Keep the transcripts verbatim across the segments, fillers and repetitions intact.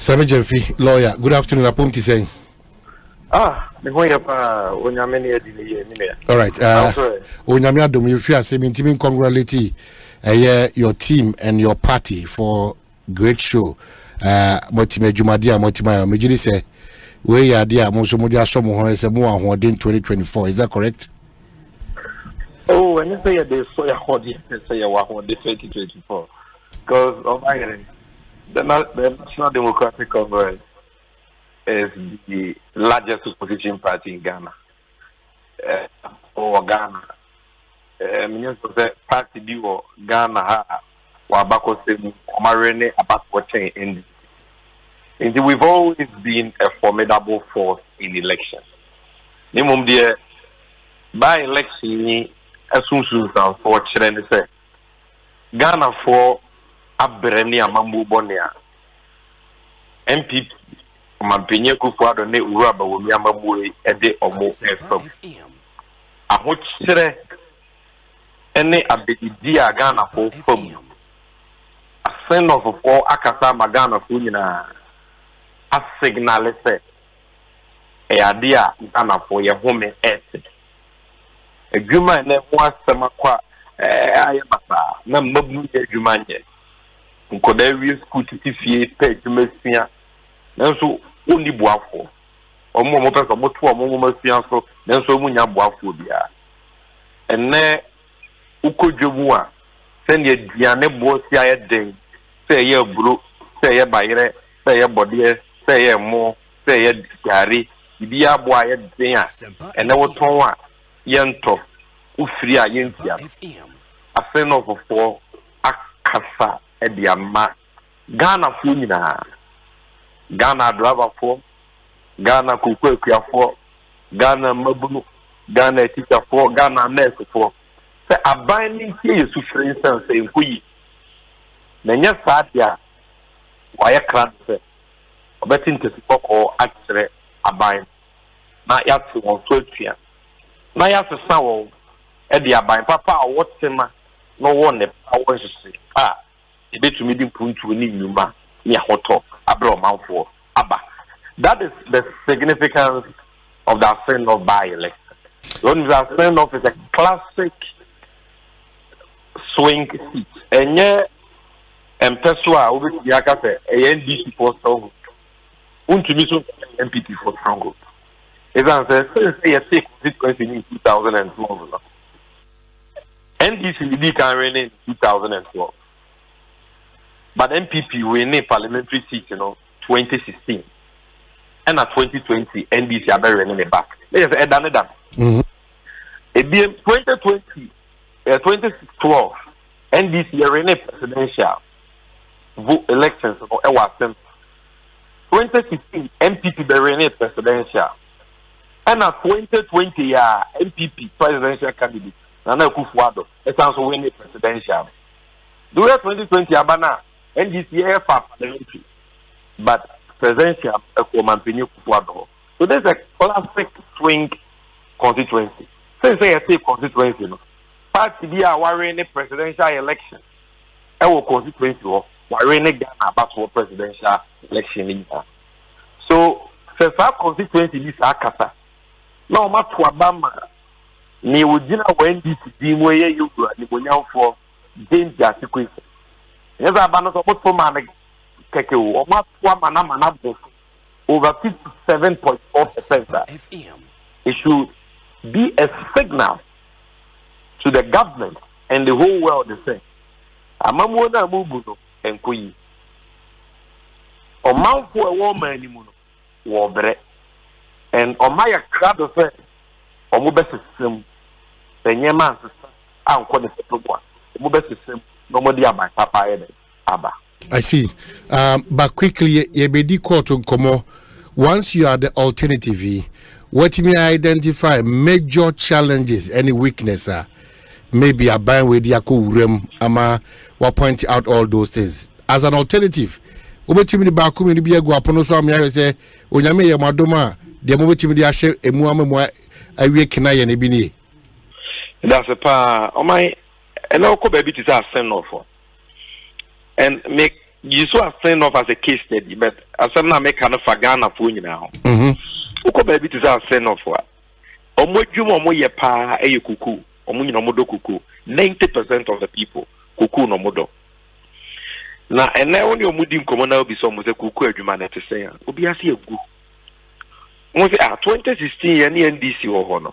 Sammy Jeffrey, lawyer. Good afternoon. Apum Tiseng. Ah, the way up, uh, when you're many at the all right. Uh, when you're many you feel seventeen, congratulate your team and your party for great show. Uh, Motima Jumadia, Motima, Majidi say, we are dear, Mosomodia, someone is a more holding twenty twenty-four. Is that correct? Oh, and they say they saw your holding, they say you are holding twenty twenty-four because of Ireland. The National Democratic Congress is the largest opposition party in Ghana. Uh, or Ghana. Meaning to say, party biwo Ghana ha wabako semu kumarene abakwache N D C. And we've always been a formidable force in elections. Nimum dear, by election, asunsun san for children say Ghana for. Abrenia Mambu Bonia M P P Mampine Kufuado ne Uraba will be a Mambu a day or more. A hotre any abidia Ghana for from a send of all Akasa Magana Funina a signal set a idea Ghana for your home and ethic. A Guma never was some aqua. I am a man, Jumanje. Nkodewis kutifie pejumesia nanso oni boafo omo mo pesa moto omo mo so nanso munya boafo bia ene ukodwomu a se ne diane boasia ye den se ye buru se ye bayere se ye bodie se ye mo se ye gari bia boa ye den a ene woton a ye nto ufiri a ye ntia afen of four akasa Ediama Ghana Funina Ghana Drava for Ghana Kukwia for Ghana Mabunu Ghana Teacher for Ghana Ness for a binding case to for instance in Kui Nanya Sadia Wire Cranse Betting to Spock or actually a bind. Not yet to one twelve years. Now you have to sound Ediabine Papa or what's him no one always say ah. That is the significance of the ascend of by-election. The ascend of is a classic swing seat. And yet, and Pessoa over the Akasa, N D C for strong. Untumiso M P P for strong. As I say, a six sequence in two thousand twelve. N D C can reign in two thousand twelve. But M P P win a parliamentary seat, you know, twenty sixteen. And at twenty twenty, N D C are very running it back. They have done it. twenty twenty, uh, twenty twelve, N D C are running presidential vote elections or Ewasem. twenty sixteen, M P P are running presidential. And at twenty twenty, uh, M P P presidential candidate, Nana Kufuado, it's also winning presidential. During twenty twenty, Abana. N D C F are parliamentary, but presidential Mampini Kufuado. So there's a classic swing constituency. Since they say constituency, no party be a worrying presidential election. Our constituency or worrying Ghana about for presidential election. So since our constituency is Akasa, now much Obama, ni wujina N D C dimwe ye yugu ni bonyan for danger sequence. Yes, I ban support for man keke o ma kwa mana mana bof over fifty-seven point four percent. It should be a signal to the government and the whole world to say amamu na mubu no enkoyi o manfo e wo man ni mu no wo bre and o ma ya crowd of say o mu be system enye man system an ko de problem o mu be system. I see. Um, but quickly, once you are the alternative, what you may identify major challenges, any weakness, uh, maybe a bind with Yaku Rem, Ama, will point out all those things. As an alternative, Ubetimini Bakum, you be a Guaponoso, I say, Oyame, Madoma, the Mobetimidi Ashe, Emuamua, Awakenai and Ebini. That's a pa, oh my. And now, baby, it is a send off. And make you saw friend of as a case study, but as I'm not making a Ghana for you now. Mm-hmm. Uko baby to say friend of what? Omo jumo omo yepa eyo kuku omo yino modo kuku. Ninety percent of the people kuku no modo. Na ene oni omo dim komona obi so omo se kuku edwuma na te say. Obi ase egu. Omo se ah twenty sixteen ya ni N D C wo ho no.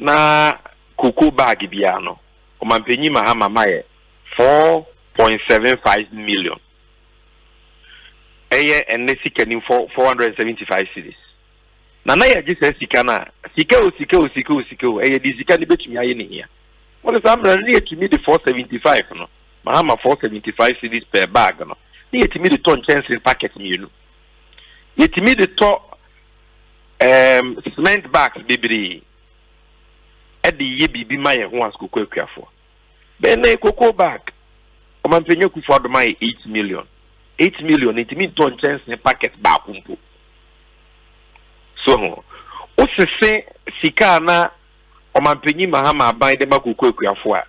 Na kuku bag bia no. O mampenyi Mahama maye four point seven five million. Eye ene sikeni four hundred seventy-five cities. Nana ya ji se sika na sika o sika o sika o sika o eye di sika ni betumi aye ne hia. What is am ran yetumi the four seventy-five no. Mahama four seventy-five cities per bag no. Ni yetumi the ton chance packet ni no. Yetumi the to um cement bags bibiri. E di ye bibi ma ye ho asko kwakuafo. Be na koko bag. O mampenyo Kufuado mai eight million. eight million yetumi ton chance packet ba kumpo. So, usese sika na omanpenyi Mahama aban de makuku ekuafo a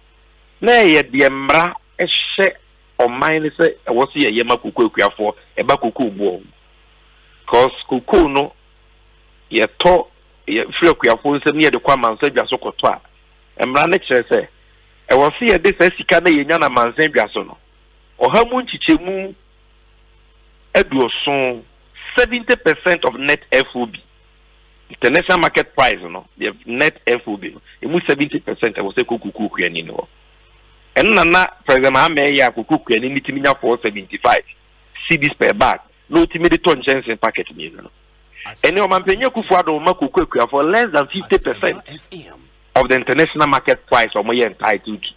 na ye de mra ehye oman ne se wo se ye makuku ekuafo e ba kuku gbo cause kuku no ye to ye free ekuafo nsem ye de kwa manso dwaso koto a emra ne kire se e wo se ye de sika na ye nya na manso dwaso no oha mu nchichemu eduoson seventy percent of net F O B. International market price, no, they have net F O B. It was seventy percent. I was saying kuku kuku yani no. And nana, for example, Ameri ya kuku kuku yani niti minya four seventy five. See this per bag. No, ti midi ton chance in packet ni no. And your mampenyo Kufuado ma kuku kuku for less than fifty percent of the international market price or more entitled to.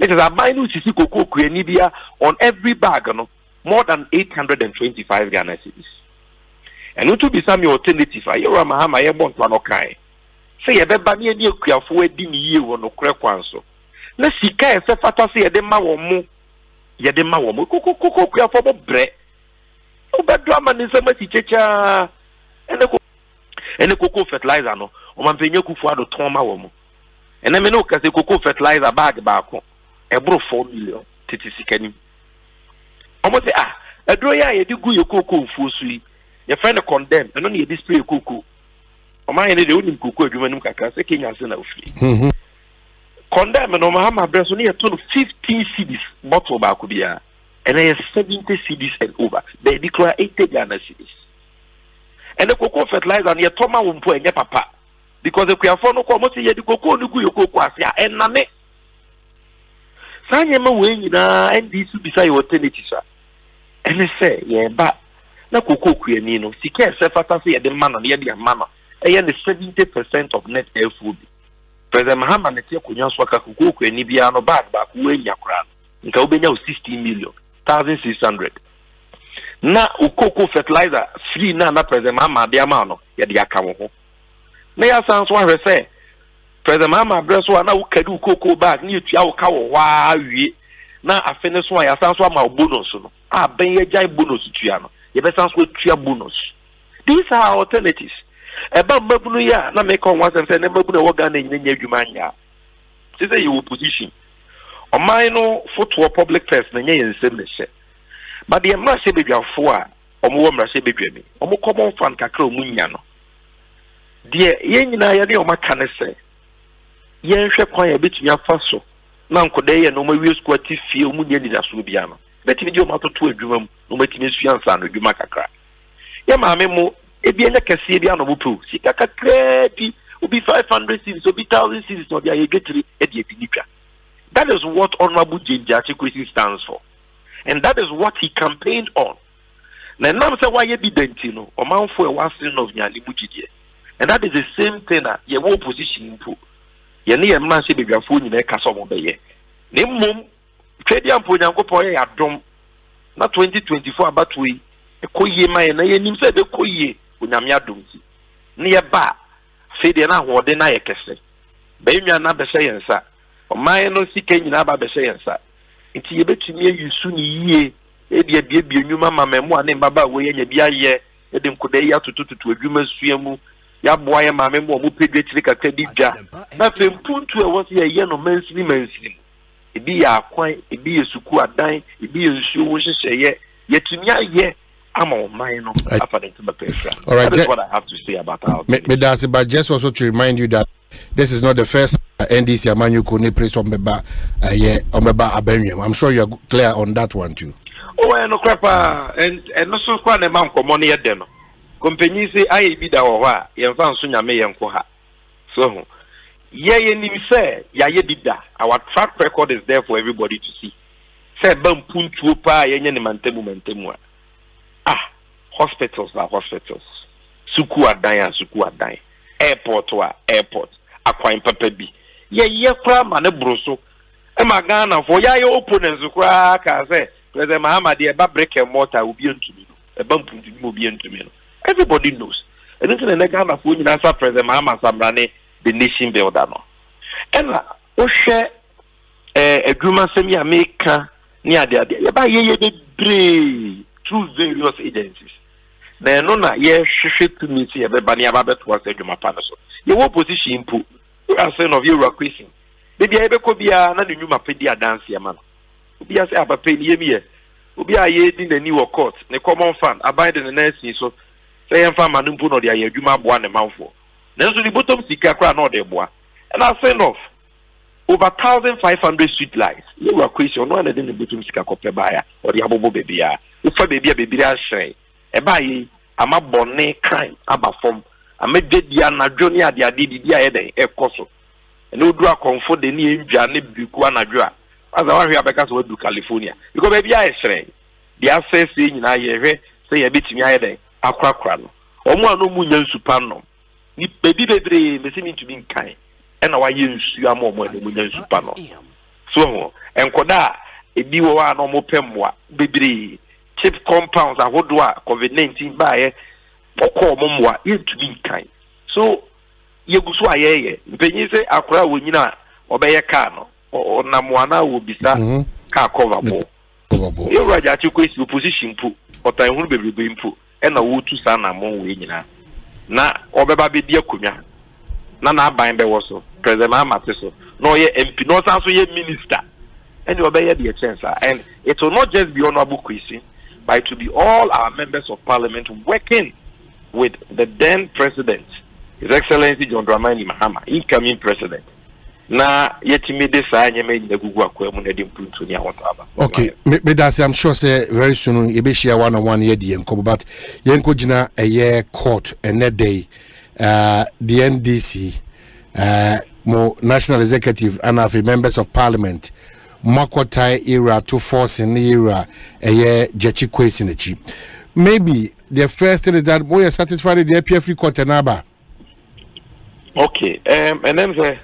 Because I buy no sisi kuku kuku yani dia on every bag no more than eight hundred and twenty five Ghana cedis. And you to be some alternative. I hear Mahama, I want one okay. Say, I bet Bani and you are for a dim year or no crack one so. Let's see, Kay, Fatasi, Edema or Mo, Yadema or Mo, Coco, Coco, Coco, bread. Oh, but Draman is a much teacher and a cocoa fertilizer, no, or Mampenyo Kufuado Toma or Mo. And I mean, look at the cocoa fertilizer bag, Barco, a bro four million, Titicanim. Almost ah, a droya, you do good cocoa, Fusui. Your friend condemned and only display cuckoo. Or my only cuckoo, you and Kakasa, King as an outfit. Condemned and Omahama brings only a total of fifteen cities, bottle Bakubia, and I have seventy cities and over. They declare eighty Ghana cities. And the cocoa fertilizer and your Toma Wumpo and your papa, because the Kuafono Comosi, the cocoa, the Kuyokoasia, and Name. Sanyama Wing and these beside your alternatives. And they say, yeah, but. Na koko kueni no sika ese fatase ye de mana na ye de amana eye ne seventy percent of net F O B. President Mahama ne tie kunya so aka koko kueni bia no bag ba ku enya kra nka obenya sixteen million sixteen hundred na ukoko fertilizer free na na President Mahama bia ma no ye de aka wo ho na ya san so ahwe se President Mahama breso na ukade ukoko bag ni etua wo ka wo wa wie na afene so ya san so ma bonus no a ben ye gai bonus tua no. These are alternatives. About Mabuya, not make on once and send a Mabuana in Yumania. This is your position. A minor photo public first, Nanya and but the Amrasi baby of four or more Mercy baby, or more common fan Cacro Muniano. Dear Yenayani or Macanese. Yen shall cry a bit in your faso. Now, could they and no more real squat if you Munian in Asubiano? Beti video mato tu edwuma no matini suansa no edwuma kakra ye maame mo ebi enya kase ebi anobu pro sika kakra bi obi five hundred cedis obi one thousand cedis obi ayegetri e di epinitwa. That is what Honorable James Kwesi stands for, and that is what he campaigned on. Na nam se waye bi denti no o manfo e wasin of nyali mugidie, and that is the same thing that ye wo position pro ye ne ye mma se bedwafo nyina e kaso mo beye ne mom trade and Ponyankopoy are dumb. Not twenty twenty four about we a koye my name said the koye unamia dumsi. Near ba, Fedena or deny a case. Baby, I'm not the science, sir. Or my no sick in about the science, sir. It's a bit to me you soon ye, a baby, you mamma, and one name Baba way and a beer year, and them could they to two to a human swim. Ya boy and my memo who paid the trick at Kedija. Nothing put to a was a yen or men's women's. ebi ya kwan, ebi esuku adan, ebi esu wo hye yetumi aye ama oman no afa de ntima pefra. That's what I have to say about that. Me, me that's but just also to remind you that this is not the first uh, N D C Amanyuko ne place on Beba uh, yeah, on Beba Abenwem. I'm sure you're clear on that one too. Oh, I no crapa and and no so kwa na ma nkomo ye de no. Company say aye bi da wo ha, ye mfa nso nyame ye nko ha. So yeah, yeah, you say, yeah, yeah, did that. Our track record is there for everybody to see. Say, bam, puntu pa, yeah, yeah, mantemu mantemu. Ah, hospitals are hospitals. Suku adai, suku adai. Airport wa airport. Akwa impepebi. Yeah, yeah, kwa mane broso. Ema Ghana for yeah, your opponents kwa kaze. President Mahama di eba break and mortar ubi ntumi. Eba puntu ubi ntumi. Everybody knows. And then the next Ghana for you na sa President Mahama samrane. The nation builder, no. And we share agreements we make near the idea. But ye ye dey through various agencies. Now, no na ye shift to me see everybody about to work agreement partners. Ye what position impo? We are saying of you requesting. Maybe I be ko biya na the new mapedia dance here man. Obi a say abape ni ye. Obi a ye di the new court. The common fan abide the next thing so. Say en fan manumpo no dey agreement boa ne manfo. Then so the bottom sika kwa no de boa. And I send off over thousand five hundred street lights. You were question no one in the bottom sika kope baya or the abobo baby ya. Ufa baby a baby a shine. Eba ye ama bonne crime aba form. Ame dedia na journey a dia di dia eden e koso. And no dra comfort the ni enja ne bikwa na dra. As I want because we do California. Because baby a shine. The access say nyina ye hwe say ye betimi a eden akwa kwa no. Omo anu munya supanom. Ni baby baby me seem to be kind and our use you are more money when you panel. So and koda a be one or more pemwa baby cheap compounds are what do I COVID nineteen by poko momwa you to be kind. So ye guswa ye penny say akra winina or be a cano or namwana will be sa car cover more. You raja to quest your position poo or time will be being poo and a wood to sana more winina. Na obeba be dia kumya na na ban be woso president amate so no ye M P no san so ye minister and you obey the chance and it will not just be honorable Kwesi but it will be all our members of parliament working with the then president His Excellency John Dramani Mahama incoming president na yetimi de sa nyeme nyagugu akwam na de mpuntu ni awotaba. Okay, me that I'm sure say very soon e be share one on one here the enko but yenko jina a year court and that day uh the N D C uh mo national executive and of members of parliament makotai era to force in the era a year jechi Kwesi nechi. Maybe the first thing is that we are satisfied with the A P F court and aba. Okay, um and then the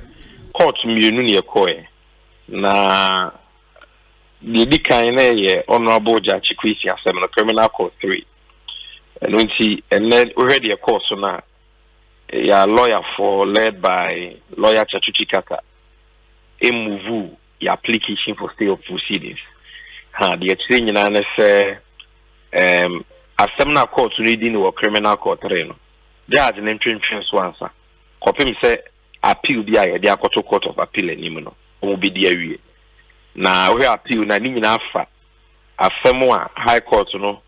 court miyununia koe na didika ineye honorable judge Kwesi asem na criminal court three and unti and then already a court so na ya lawyer for led by lawyer Tsatsu Tsikata e move ya application for stay of proceedings ha the attorney nyina na say um asem na court no di no criminal court three no judge na ntwentwen so answer kopim say appeal bi aye dia court court of appeal enim no o bi dia wie na we appeal na ni nyina afa afemu a high court no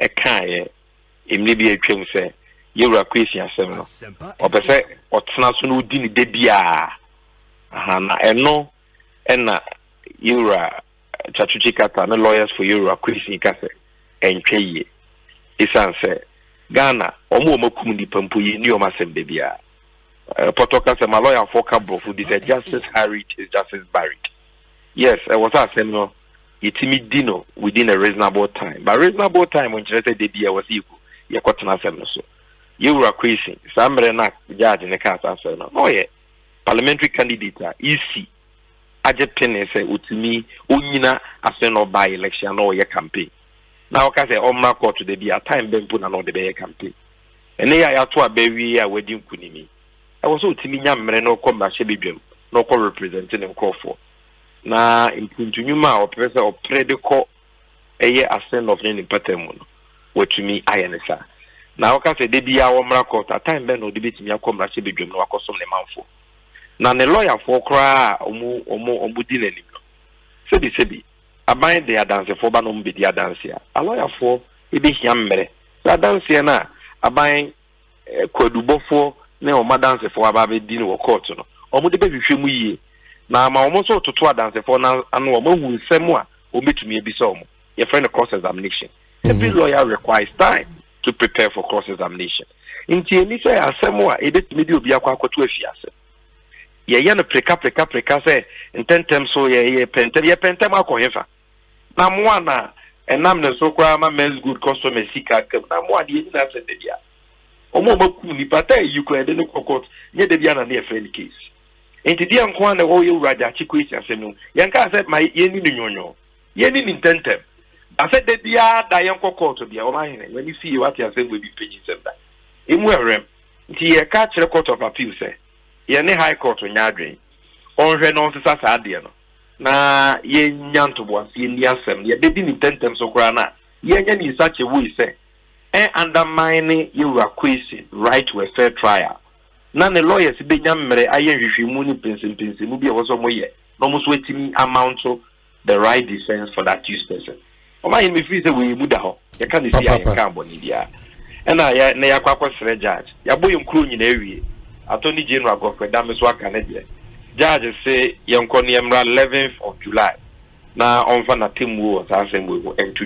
e kan ye emle bi atwem se ye wura Kwesi asem no opese otena so no di ni de bia aha na eno ena ye wura Tsatsu Tsikata na lawyers for ye wura Kwesi kase entwe ye isan se Ghana omo omakum di pampo ye ni o masem be bia Uh, Potoka said, my lawyer for Cabro, who said, justice harried is justice buried. Yes, I was asking, no, it's me dino within a reasonable time. But reasonable time when she said the dear was equal, you got an answer. So you were accusing some renac judge in the cast answer. No, yeah, parliamentary candidate, E C, Ajay Penny said, Utimi, Unina, Aseno by election or your campaign. Now, I say, oh, my court to the dear time, then put another day campaign. And they are to a baby, I wedding Kunimi. I was so timid, I'm no come back, no call representing and call for. Now, in Puntunuma, or Professor or Predico, a year ascend of any pattern, which to me, I answer. Now, I say, they be our market, a time bend or debate me, I come back, she be dream, no, I call some the mouthful. Now, the lawyer for cry, or more, or more, or more, So they say, I buy their dance for Banum be their dance here. A lawyer for it is Yamere. So I dance here now. I buy Kodubo for no madance for Ababe Dino or Cotton. Or would the baby show me? Now, my almost all to two dance for now, and no one will send more or meet me be some. Your friend of cross examination. Every lawyer requires time to prepare for cross examination. In Tienisa, I said more, it did me do be a quack to a fiasco. Ye yana preka preka preka say, and ten times so ye pentem ye pentem alcohefa. Namwana, and nam the socrama men's good customer seeker, Namwa, the Indian said, Dedia. Omobakuni, but you could no court near the Diana near friendly case. And the Dian Kwan, the oil rider, Chiquis, and Senu, Yanka said, my Yenin, Yenin, Yenin, intentem. I said, the Dia Dianco court to be online when you see what you are saying will be paying December. In Warem, the catch the court of appeal, sir. Yene high court on Yadrin. On Renon Sasa Adiano. Na Yen Yantuan, Yen Yasem, Ye didn't intend them so grana. Yen is such a way, say. And undermining your acquisition right to a fair trial. None the lawyers, big number, I am if you moon in Pinsen Pinsen, maybe I was on my year. No most waiting amount to the right defense for that use person. Oh, my free the way Mudaho. You can't see I can't born India. And I ne a quack was a judge. Yaboy and Croon in every. Attorney General Godfred Dame is what Canadian. Judges say young Connie Emra eleventh of July. Now on fan a team was asking we will end to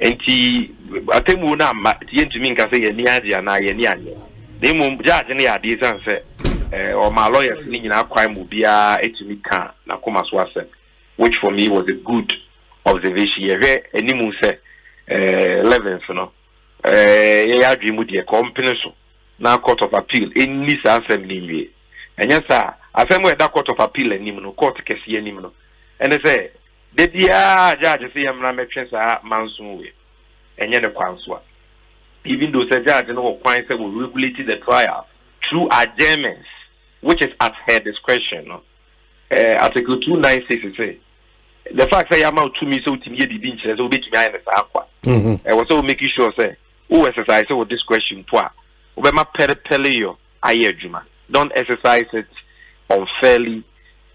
and he attend will now to me can say any idea and I any idea. They won't judge any ideas and say, or my lawyers meaning our crime will be a ethnic car, Nakomas Wasser, which for me was a good observation. And you say, eleventh, you know, a dream with your company. Now court of appeal in this assembly, and yes, sir. I said, that court of appeal and him no court case any no, and they say, the judge say I'm not making a man's way, and yet the counsel, even though the judge no quite will regulate the trial through adjournments, which is at her discretion. No, Article two nine six say the fact that I'm out to me so to me the bench is obey to me and the I was so making sure say who exercise with discretion power. Don't exercise it unfairly,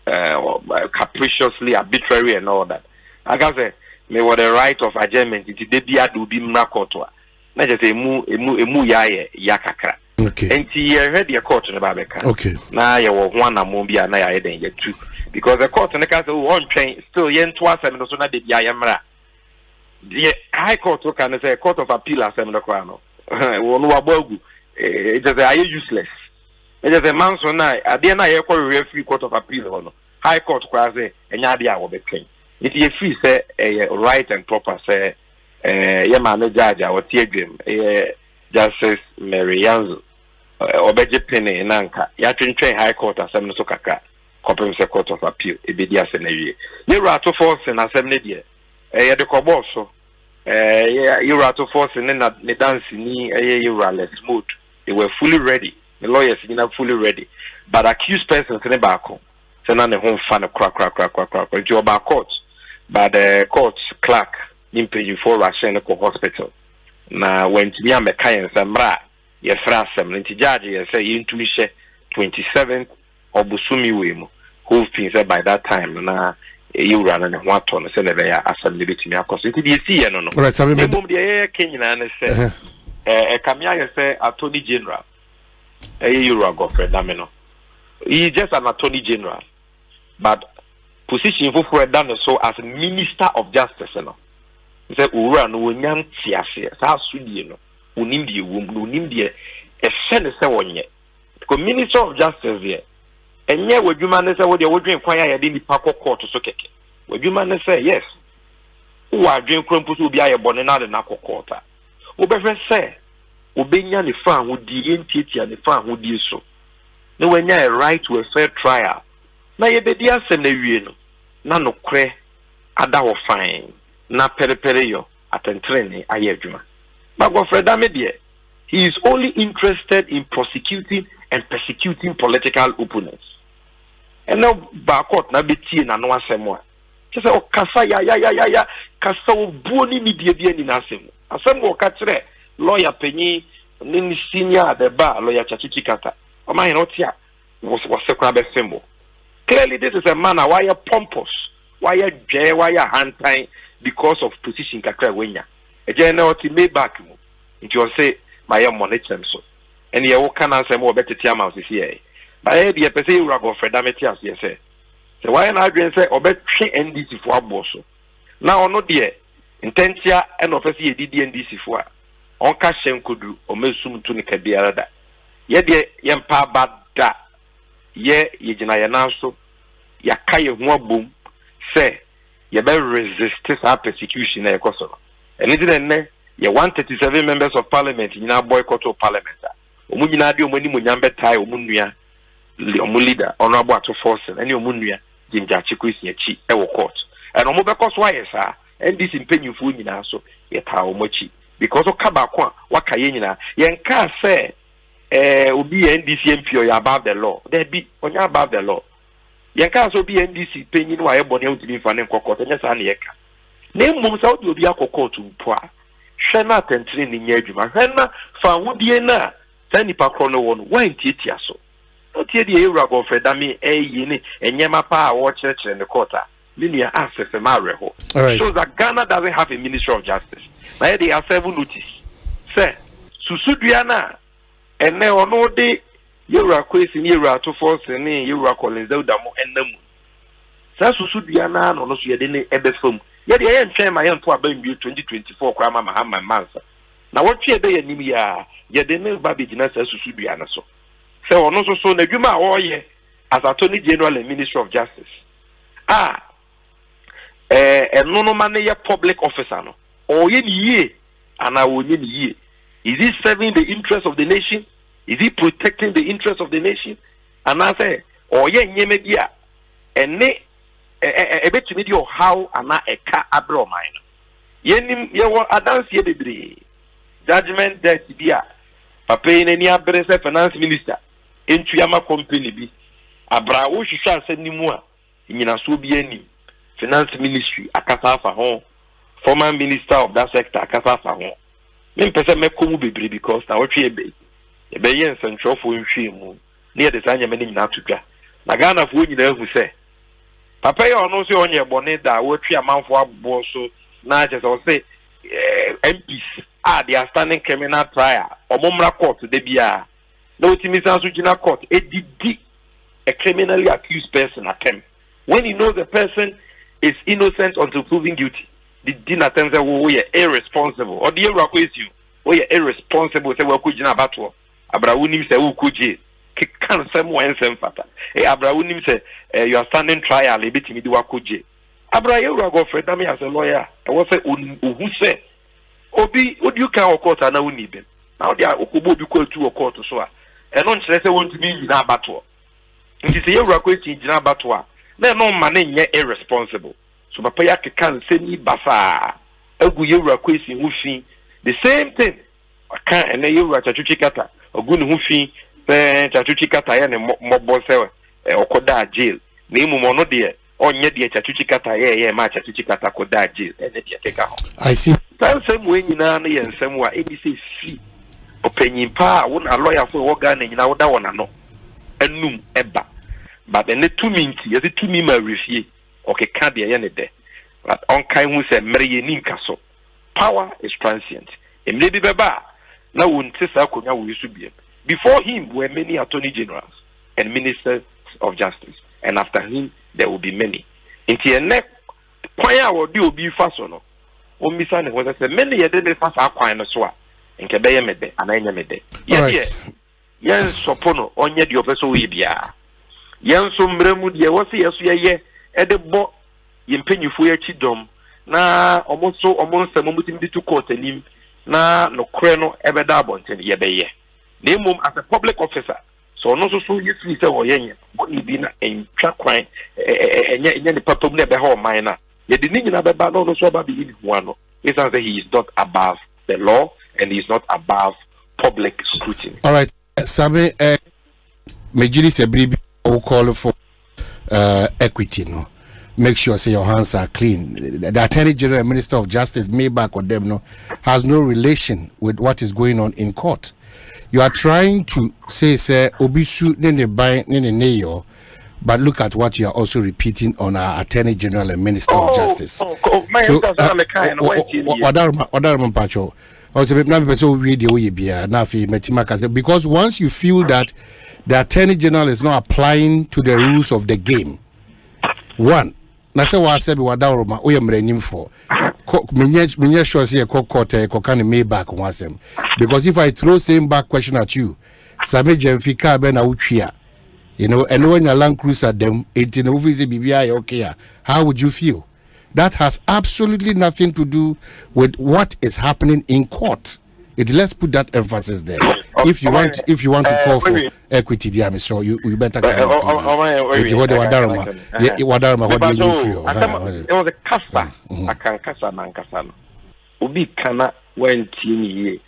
uh, or capriciously, arbitrarily, and all that. I can say, may what the right of adjournment is the idea to be mrakotwa. Not just a mu, a mu, a mu yaye yakaka. Okay. And see, you heard the court in the Babeka. Okay. Now you were one and one be another than you two. Because the court in the case of one train still yen twice and also not the yamra. The high court can say court of appeal as I'm the crown. It is a useless. It is a man's one. I did not hear a free court of appeal. High court, quasi, and Yadia will be claimed. It is a free, say, a right and proper, say, Yaman Judge, our Tiagrim, Justice Mary Yanzu, Obeje Penny, and Anka, Yatin Train High Court, and Samuel Sokaka, Comprehensive Court of Appeal, Ibidia Senevi. You are to force and assembly, a de Coboso, you are to force and then a dancing, a you are less smooth. They were fully ready. The lawyers were not fully ready. But accused persons in the back home, so now they home fan of crack, crack, crack, crack, crack. But you about court, but the court clerk in page four Rashenko Hospital. Now when to me I'm a kind of samra, yes, rasem. Then the judge yes say into the twenty seventh of Busumi Wemo. Who've been said by that time now. You ran and one ton. So they were assembly to me. Of course, it is here no no. Right, so we made the king and said. A Kamia say Attorney General. A Euro Godfred Dame. He is just an Attorney General, but position for Dame so as Minister of Justice. He said, "Ura no nyan tiase." Sa sudi no. Unim di wumbu. Unim di e shen se wonye. Because Minister of Justice here. Enye wajuma nse wodi wodi nkwanya yadi ni pako court so keke. Wajuma nse yes. Wadi nkrompusu ubi aye bonena de na kokota. Obefe say, Obenya the fan who the entity and the fan who did so. No when you are right to a fair trial. Na ye be dia se no. Na no kre ada wo fine. Na perepere yo atentrene ayedwuma. But Godfred Dame there, he is only interested in prosecuting and persecuting political opponents. And now ba court na betie na no asemo a. Che say o kasa ya ya ya ya kasa o buoni ni die die ni na asemo. Asembo katre lawyer penyi nini senior the bar lawyer Tsatsu Tsikata. Oma inotia was was sekwa be sembo. Clearly this is a man who is pompous why a J why a hand time because of position kakra wenya. A general to make back you it will say my money so and you can answer more better tiamas this year. But I be a person who go for dametias, yes, sir. So why an argument say obey three N D C for a boss. Now, no dear, intentia and office ye did N D C for on cash and could do or make soon to make a dear other. Yet, yem pa bad ye, ye genayana so ya kaye more boom, say ye better resist our persecution in a Kosovo. And it didn't you one thirty seven members of parliament in our boycott of parliament. Omuninadio Munimbe Tai Omunia. Leader, Honorable Ato Forson, and your Munia, Jinja Chiquis, your cheat, our court. And on Mobacos, why, sir, and this impenium food in us, yet how much because of Kabakwa, Wakayena, Yanka say, eh, will be N D C M P or above the law. There be on your above the law. Yanka will be N D C paying why born out to be for Nancocot and Yaka. Name moves out to be a cocoa to Poa. Shenat and Trin in Yajima, Henna, Fawudiana, Sandy Pacrono one, why in Titiaso. Not here the era of Fredami, a yini, and Yamapa, or church and the quarter. Linear access and Mareho. Shows that Ghana doesn't have a minister of justice. Now they are seven notices. Sir, Susudiana, and now no day, you are Kwesi, you are Ato Forson, you are calling Zeldamo and Nemu. Sir Susudiana, no, you didn't ever film. Yet the end time I am to abandon you twenty twenty four, Kwame Mahama Mansa. Now what you day and me are, you didn't baby dinner, Sir Susudiana so. So, no, so, so, Neguma, or ye, as Attorney General and Minister of Justice. Ah, a no no man, a public officer, no, or ye, ye, and I will ye. Is he serving the interests of the nation? Is he protecting the interests of the nation? And I say, or ye, ye, media, and ne, a bit to media, how, and I a car abro mine. Ye, ye, Adams, ye, baby, judgment that ye are, Papa, any other finance minister. Into Yama company be Abrawo shall send him more in a Subiani finance ministry, a Kasafa home, former minister of that sector, a Kasafa home. Men person may come be because now she be a bayon central for him near the Sanya men in Natuka. Nagana for you there who say Papa or no say on your bonnet that what three amount for Bosso, Natchez or say M Ps are the outstanding criminal trial or Momra court to the Bia. No, it means Anzugina court. A D D, a criminally accused person, attempt when he knows the person is innocent until proven guilty. The din attempts that we are irresponsible. Or the error is you. We are irresponsible. Say we could not battle. Abraham said we could jail. Can't someone send fatter. Abraham said you are standing trial. A bit in the wakuji. Abraham Godfred Dame as a lawyer. I was say who say Obi. What you can court and now need them. Now they are Okubo because two court so. And on Chelsea won't be in our battle. It is a question in our battle. No money yet irresponsible. So, Papa can send me Bassa. A good question whooping the same thing. I can't and a Eura Tsatsu Tsikata, a good whooping, Tsatsu Tsikata and Mobosel or Koda jail. Name Mono dear, or yet the Tsatsu Tsikata, yeah, my Tsatsu Tsikata Koda jail, and then you take out. I see. Some way in an and somewhere, A B C. Opinion pa won a lawyer for organ and now that one no enum eba but then the two minutes yes it two me refuse okay can't be any day but on kind who say Ameri ninka so power is transient and maybe beba now won't say akonya we should be before him were many attorney generals and ministers of justice and after him there will be many into a neck kwaya will do be fast or no o misa ne was say many yede fast akwan no so Nkebeye mede ananya mede yeye yenso pono onye di ofeso we bia yenso mremu de wose yeso yeye ede bo yempenyufu ya chidom na omonso omonsa momutim de to court anim na nokre no ebeda abonten yebeye na emum as a public officer so no so so yesi se woyenye boni bi na entwa kwan enye enye ne papom na beha o man na yedi nyina beba no no so ba bi ni ho ano it says he is not above the law and he's not above public scrutiny. All right, Sammy, uh, Majority Sebri will call for uh, equity. No, make sure say your hands are clean. The, the Attorney General and Minister of Justice, Mayback or them, no, has no relation with what is going on in court. You are trying to say, say, Obisu, Nene Bain, Nene Neyo, But look at what you are also repeating on our Attorney General and Minister oh, of Justice. Oh, oh, my so, uh, uh, because once you feel that the Attorney General is not applying to the rules of the game, one, because if I throw same back question at you, Sammy Jeffrey you know, and when your Land Cruiser them, it in office B B I okay. How would you feel? That has absolutely nothing to do with what is happening in court. It let's put that emphasis there. Oh, if you oh, want, if you want to call uh, for wait, equity, Diami, so you you better. It was a casta. I can casta man casta. Ubi kana wentini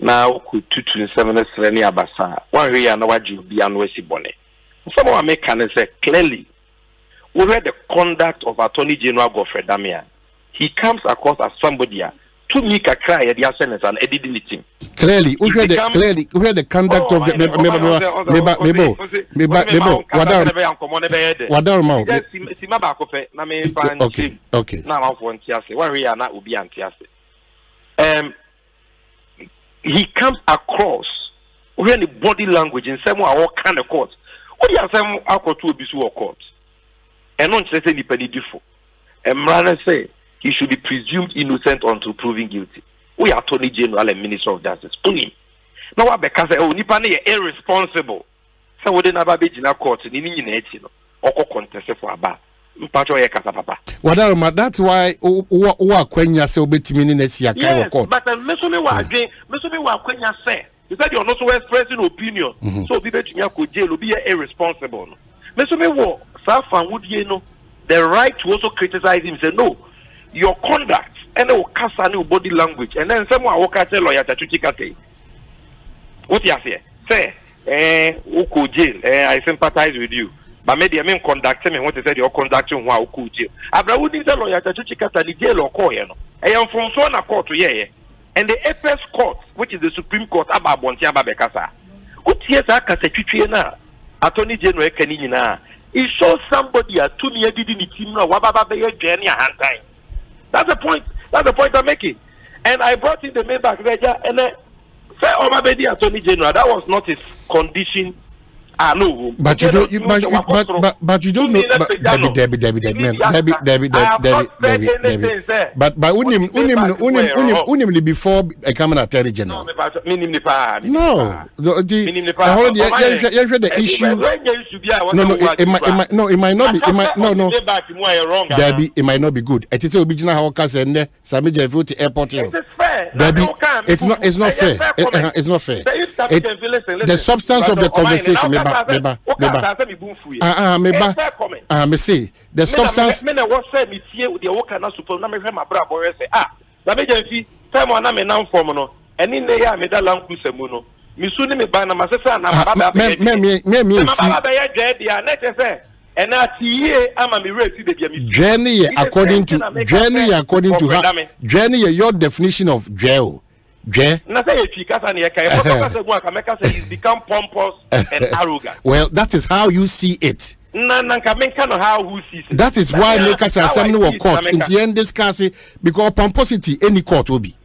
now could two two seven seven abasa. One way and what you be and wesi bonnet. Some of Americans say clearly, we read the conduct of Attorney General Godfred Dame. He comes across as somebody to make a cry at the assent and editing it. Clearly, we read the clearly we read the conduct of the member member member. Okay, okay. Now I'm for Antiasi. Why we are not will be Antiasi? Um, he comes across we read the body language in some way kind of court. What are some alcohol abuse or court? And not just any penny different. And rather say he should be presumed innocent until proven guilty. We are Attorney General and Minister of Justice. Only now what because oh Nipani are irresponsible. So we didn't have a in court. Ni ni ni eti no. Oko contest for aba. Mpacho ye kasa papa. Wadaruma. That's why o o o akwenya se obetimini nesi akai court. Yes, but me so me wa adwen. Me so me wa akwenya se. You said you're not so expressing opinion. Mm-hmm. So people could jail will be irresponsible. Mister Mewo, Safan would you know the right to also criticize him, say no, your conduct and they will cast a new body language. And then someone walk at a lawyer to what you say? Say, eh, who could jail? Eh, I sympathize with you. But maybe I mean conduct me what they said your conducting who could jail. Abra wouldn't tell lawyer to Chikata the jail or call you know. I am from Sona court to yeah. And the apex court, which is the Supreme Court, ababonti ababekasa. Utiesa kasechuchie na Attorney General Kenini na. It shows somebody a two year did in the team now. Wabababe your journey a hand time. That's the point. That's the point I'm making. And I brought in the main back there and then say Obabedi Attorney General. That was not his condition. Ah no. But you don't. You, but, but, but but you don't know. Debbie Debbie Debbie Debbie Debbie Debbie Debbie Debbie. But but unim unim unim unim unim before a common attorney general. No, the the the issue. No no it might it might no it might not be it might no no. Debbie it might not be good. It is original how can say ne Sammy Jeffrey to airport. Debbie it's not it's not fair it's not fair. The substance of the conversation. Meba, meba, meba. Ah, ah, meba. Ah, me see. The substance. Me na what say me see the worker na support na me hear my brother boy say ah. Na me jenfi time one na me na form no. Any na ya me da lanku semu no. Me su ni me ba na ma se say na ba ba. Me me me me me. Ma ba ba ya je dia na te say. And at ye ama me rate be dia me. Journey according to journey according to journey your definition of jail. Yeah. Well, that is how you see it. That is why makers are assembly or court. In the end, this case, because pomposity, any court will be.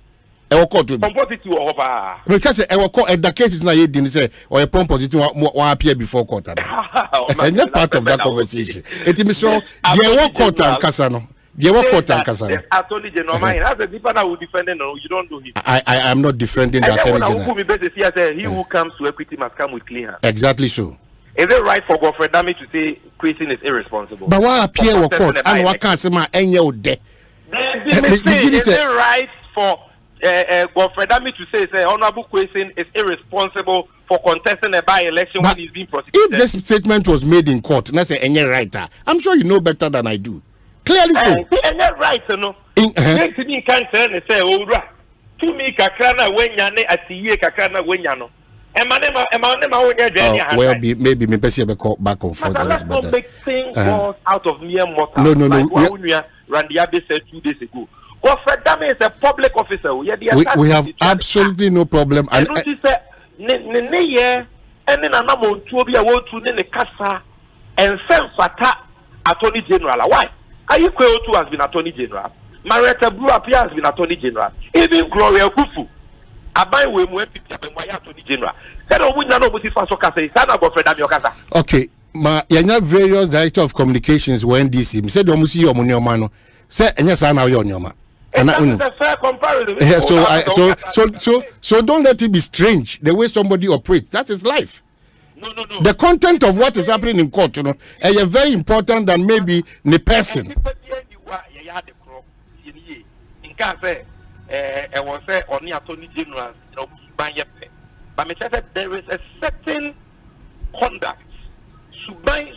Our court will be. Pomposity will over. Because our court, in that case, is not yet in say or a pomposity will appear before court. And you're part of that conversation. It is so. The court and Casano. They were caught and Casano. Attorney General, that's the people that will defend him. You don't do him. I, I am not defending the Attorney General. He who comes to equity must come with clean hands. Exactly so. Is it right for Godfred Dame to say Kwesi is irresponsible? But why appear with court and what can't say my any old day? Is it right for Godfred Dame to say say Honorable Kwesi is irresponsible for contesting a by-election when he's being prosecuted? If this statement was made in court, and I say any writer, I'm sure you know better than I do. Clearly so. And that right, you know. Next me can tell and say, "Oh, right." To me, Kakana when yane at the year Kakana when yano. And my name, and my name, I well, maybe me best call back and forth. That's no big thing was out of mere mortal. No, no, no. Randiabe said two days ago. Godfred Dame is a public officer. We have absolutely no problem. And she said, "Nene, and then I'm on two be a world to Nene Casa." and send Fatah Attorney General. Why? Ayikwe Otu has been Attorney General. Marietta Bluapia has been Attorney General. Even Gloria Kufu. Okay, ma yanya various director of communications were N D C. Me said omusi yo money omano. Say enya sa na yo nyoma. So I, so so so so don't let it be strange the way somebody operates. That is life. No, no, no. The content of what is happening in court, you know, is very important than maybe the person. Uh, I was say only Attorney General, but there is a certain conduct. So by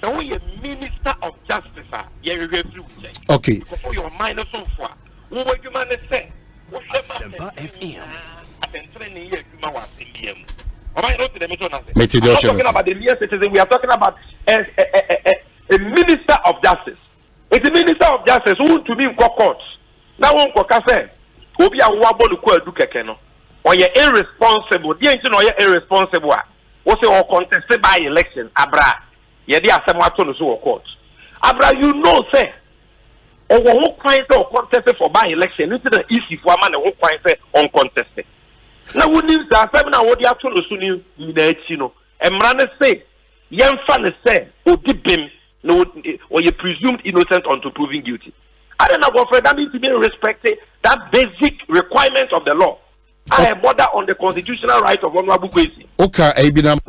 so when you minister of justice, you review. Okay. Your mind is so far. What you man say? What F M? I'm talking about the real citizen. We are talking about a, a, a, a minister of justice. It's a minister of justice who to me in court. Now, one Kokase, who be a wabble Kukeno, or you're irresponsible, the engine or you're irresponsible, or say, or contested by election, Abra, ye dear Samuaton, so court. Abra, you know, say, or who cried or contested for by election, it's an easy for a man who cried on contested. Now, who lives that seven hour, the Atun Sunu, Minetino, and Mrana say, Yan Fan say, or dip him, or you presumed innocent unto proving guilty. I don't know, Godfred, that needs to be respected, that basic requirement of the law. I am border on the constitutional right of Honorable Kwesi. Okay, Ibinam.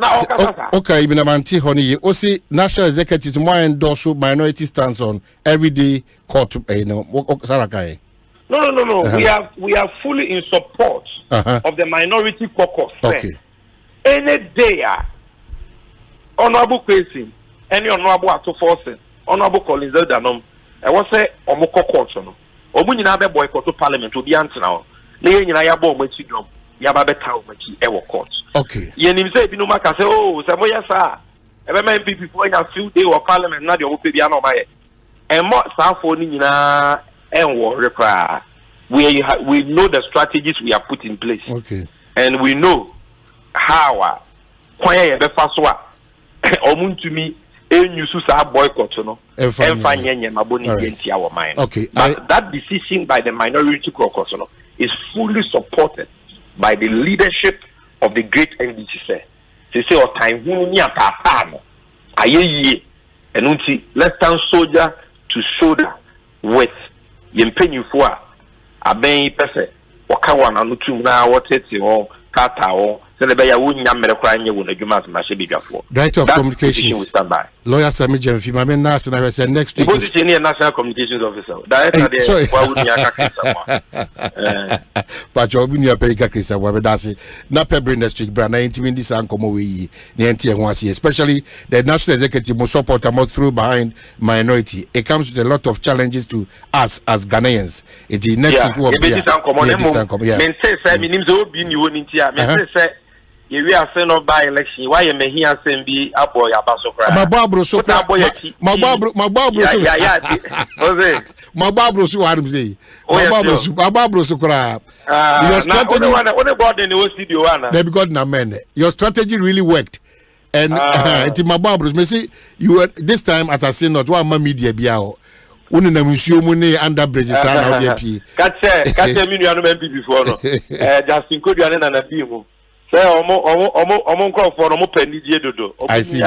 Okay, Ibinamanti Honey. Also, National Executive more endorse minority stance on everyday court. You know, Sarakai. No, no, no, no. Uh -huh. We are we are fully in support uh -huh. of the minority caucus. Okay. Any day, Honorable Kwesi, any Honorable Ato Forson, Honorable Collins Danum. I was say Omoko court no. Omu nyina be boycott to parliament obi antena o. Na ye nyina ya bo machi dom. Ya ba beta o machi e wo court. Okay. Ye nim say bi no maka say oh say mo yesa. E be ma M P P for nya few day of parliament na de o pe bia na o ma ye. E mo safo ni nyina enwo repra. We we know the strategies we have put in place. Okay. And we know how kwanye ye be faso a omu ntumi boycott, no? Right. Okay. But I, that decision by the minority caucus, no, is fully supported by the leadership of the great N D C. They say, "Oh, time and let's stand soldier to shoulder with Yempenyufua, Aben Pese, Wakawana, Nutumna, what it or Tata or." Director of Communications, Lawyer Sammy Jeffrey, my main nurse, and I said next week. National Communications Officer. Director, sorry, but you'll be near Perica Christian, where that's it. Not Pebble next week, Brana, intimate this and come away, the N T M C, especially the National Executive must support and through behind minority. It comes with a lot of challenges to us as Ghanaians. It is next week, we'll if we are sent off by election, why you may hear Sembi Aboy Abasokra? My Barbro Sokra, my Barbro, my Barbro, yeah, yeah, yeah. My Barbro Suarmzi, my Barbro Sokra. Your strategy, what about the new studio? They've gotten a man. Your strategy really worked. And my Barbros, Messi, you were this time at a synod, one media biao. Under bridges and M P. Catch, catch a million M P before. Justin Kudian and a people. I see.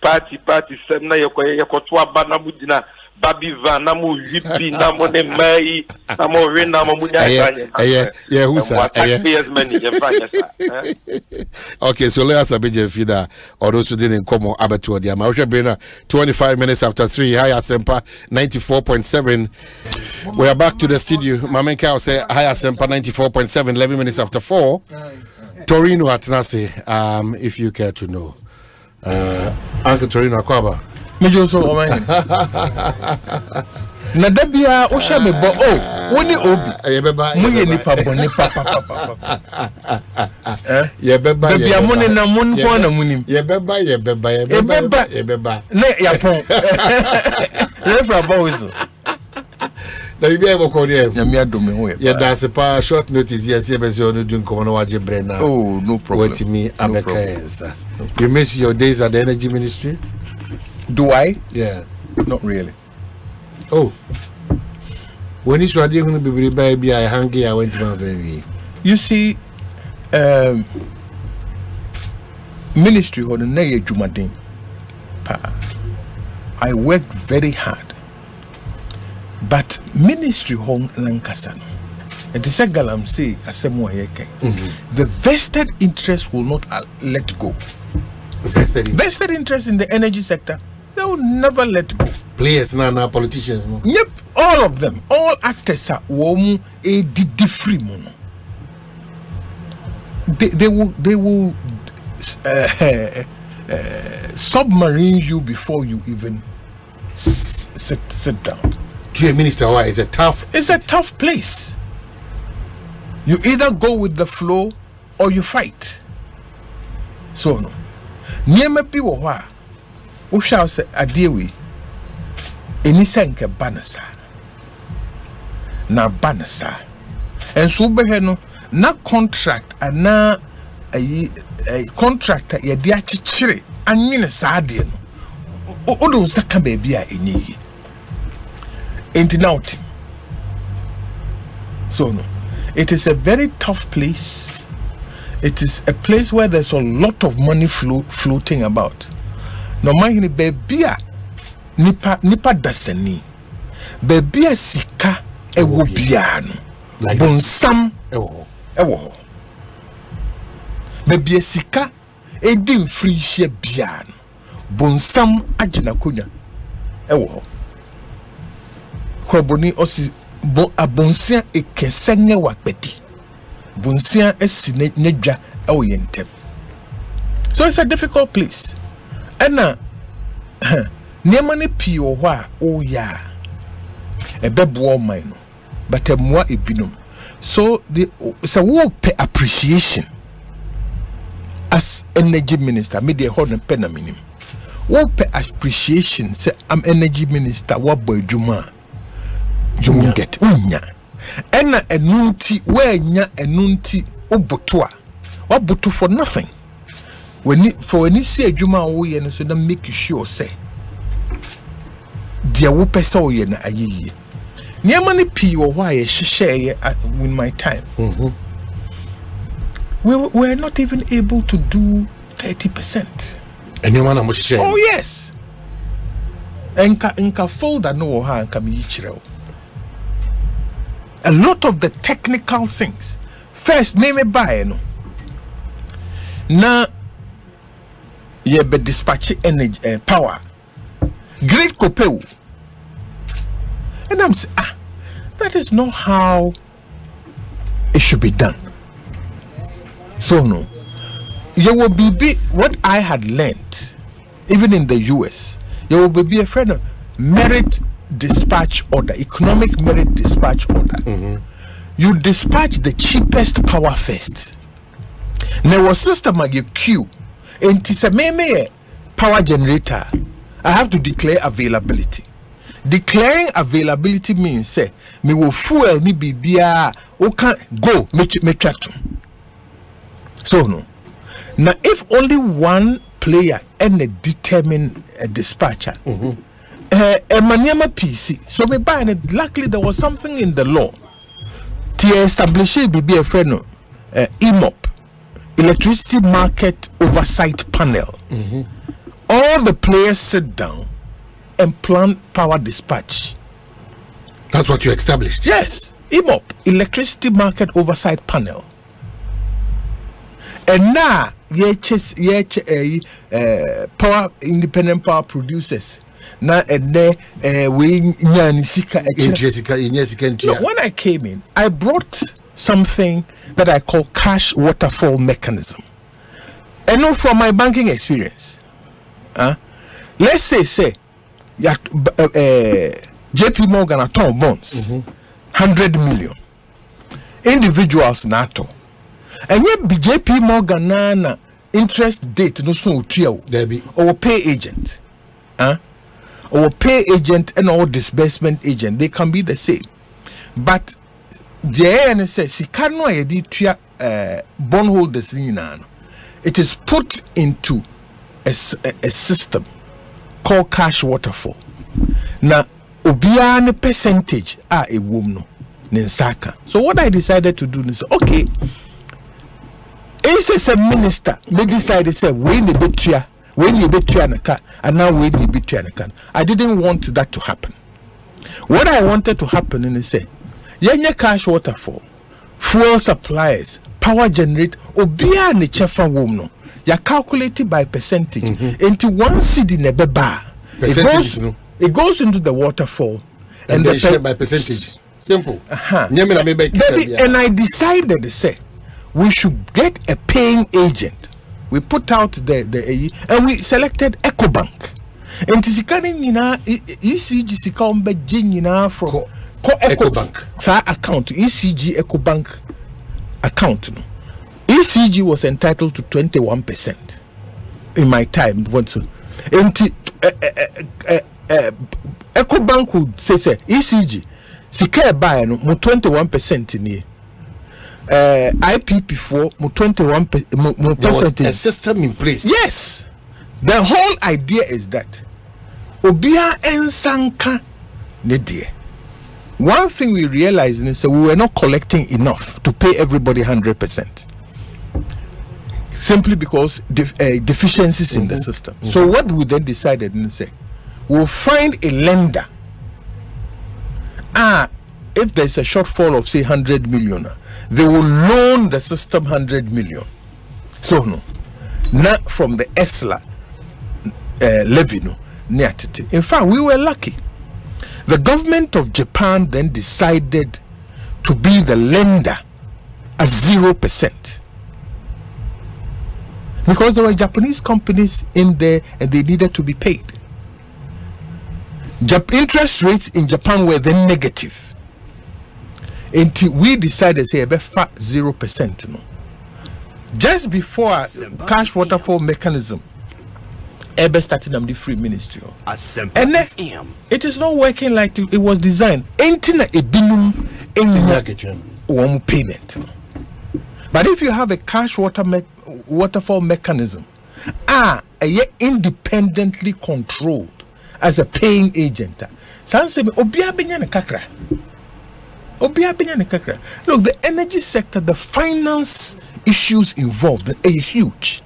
Party, party, okay, so let us a bit feeder or those who didn't come on Abattoir. The American twenty-five minutes after three. Hi, Asempa ninety-four point seven. We are back to the studio. Mamenka say hi, Asempa ninety-four point seven, eleven minutes after four. Torino Atanase, um, if you care to know. Uh, Uncle Torino Akwaba. Mejo so oman. Na dabia o sha mebo o, woni obi. Ye beba. Munye nipa boni papa papa papa. Eh? Ye beba. Dabia moni na mun kwa na munim. Ye beba, ye beba, ye beba. Ye beba. Ne yapon. Ne fra bozo. Now you be able to call them. Yeah, me Yeah, that's a par short notice. Yes, yes, yes. You doing common waji brain now. Oh, no problem. What me no problem. You miss your days at the Energy Ministry? Do I? Yeah. Not really. Oh. When it's ready, going to be baby. I hang I went to my baby. You see, um, ministry or the Naya Jumadin. I worked very hard, but ministry home Lancaster. And the Sagalam say, the vested interest will not let go. Vested interest. vested interest in the energy sector, they will never let go. Players, now, now politicians, no. Yep, all of them, all actors are warm, a free mono. They they will they will. Uh, Uh, submarine you before you even s sit sit down. Dear Minister, why is a tough? It's a tough place. You either go with the flow or you fight. So no, niema pi woha. Usha ose adiwe. Enisenke banasa. Na banasa. And so behe no na contract and na. A, a contractor, a dear chichiri, and mean a sardian. Odo Saka baby, I need ain't nothing. So, no, it is a very tough place. It is a place where there's a lot of money flo floating about. No, my baby, nipa nipa dasani, baby, sika, ewo biano, bonsam, ewo, ewo. Baby sika edim free hye bia no bonsam agina konya ewo kwaboni osi bo abonsia ekesenye wakpeti bonsia esi nedwa ewo yentem. So it's a difficult place ana nema ne pii wo ho a wo ya ebebo man no but emwa ebinum so the so wo pay appreciation as energy minister, me dey hold pen na minim. What pay appreciation say I'm energy minister. What boy Juma, you won't get unya. Ena enunti where nya enunti obotua. What botu for nothing. When it for when you see Juma we and so then make sure say. Dia wo pesa o ye na ayiye. Niema ni pi wo wa ye share with my time. Mhm. We were not even able to do thirty percent. Anyone I'm saying? Oh yes. Enka enka folder no ha enka mi yichireo. A lot of the technical things. First name buy no. Na ye be dispatch energy uh, power. Great kopeu. And I'm saying ah, that is not how it should be done. So no, you will be, be what I had learned, even in the U S. You will be, be a friend of merit dispatch order, economic merit dispatch order. Mm-hmm. You dispatch the cheapest power first. Now what system are you queue? And it's a meme power generator. I have to declare availability. Declaring availability means say me will fuel me be bia. Okay, go me me tratum. So no. Now, if only one player and a determined uh, dispatcher, mm-hmm. uh, a maniama P C. So we buy and luckily there was something in the law to establish it. Be a friend of uh, E M O P, Electricity Market Oversight Panel. Mm-hmm. All the players sit down and plan power dispatch. That's what you established. Yes, E M O P, Electricity Market Oversight Panel. And now, yes, uh, power independent power producers. Now, and then we when I came in, I brought something that I call cash waterfall mechanism. And not from my banking experience. Huh? Let's say, say, uh, uh, J P Morgan at all bonds, mm-hmm. hundred million individuals NATO. And yet, J P Morgan Nana interest date no soon trio. There be our pay agent, huh? Our pay agent and our disbursement agent, they can be the same. But J N says she cannot edit bondholders. It is put into a, a, a system called cash waterfall. Now, obiane percentage are a woman. So what I decided to do is okay. It's a minister. They decided say when the betria, when the betria naka, and now when the betria naka. I didn't want that to happen. What I wanted to happen is say, yenye cash waterfall, fuel suppliers, power generate, obia ni chefa woman. You calculate it by percentage. Mm-hmm. Into one city nebeba. It goes. No? It goes into the waterfall, and, and they the share by percentage. Simple. Uh-huh. And I decided to say we should get a paying agent. We put out the the and we selected Ecobank. And Tisikani Nina E C G Combat Jinina from Ecobank. Sa account E C G Ecobank account. E C G was entitled to twenty one percent in my time. Once Ecobank would say say E C G. Sika buy no mo twenty one percent in here. Uh, I P P four mo twenty one percent. A system in place. Yes, the whole idea is that obia ensanka nedie. One thing we realized is that we were not collecting enough to pay everybody hundred percent. Simply because def uh, deficiencies in mm-hmm. the system. Mm-hmm. So what we then decided and say, we'll find a lender. Ah, if there's a shortfall of say one hundred million, they will loan the system one hundred million. So no, not from the E S L A uh, levy no. In fact, we were lucky. The government of Japan then decided to be the lender at zero percent because there were Japanese companies in there and they needed to be paid. Jap interest rates in Japan were then negative. Until we decided say about zero percent. You know, just before cash waterfall mechanism, Ebe started the free ministry. And then, it is not working like it was designed. Anything a binum in one payment. But if you have a cash water me waterfall mechanism, ah, yet independently controlled. As a paying agent, Sanse obia benya ne kakra, obia benya ne kakra. Look, the energy sector, the finance issues involved are huge.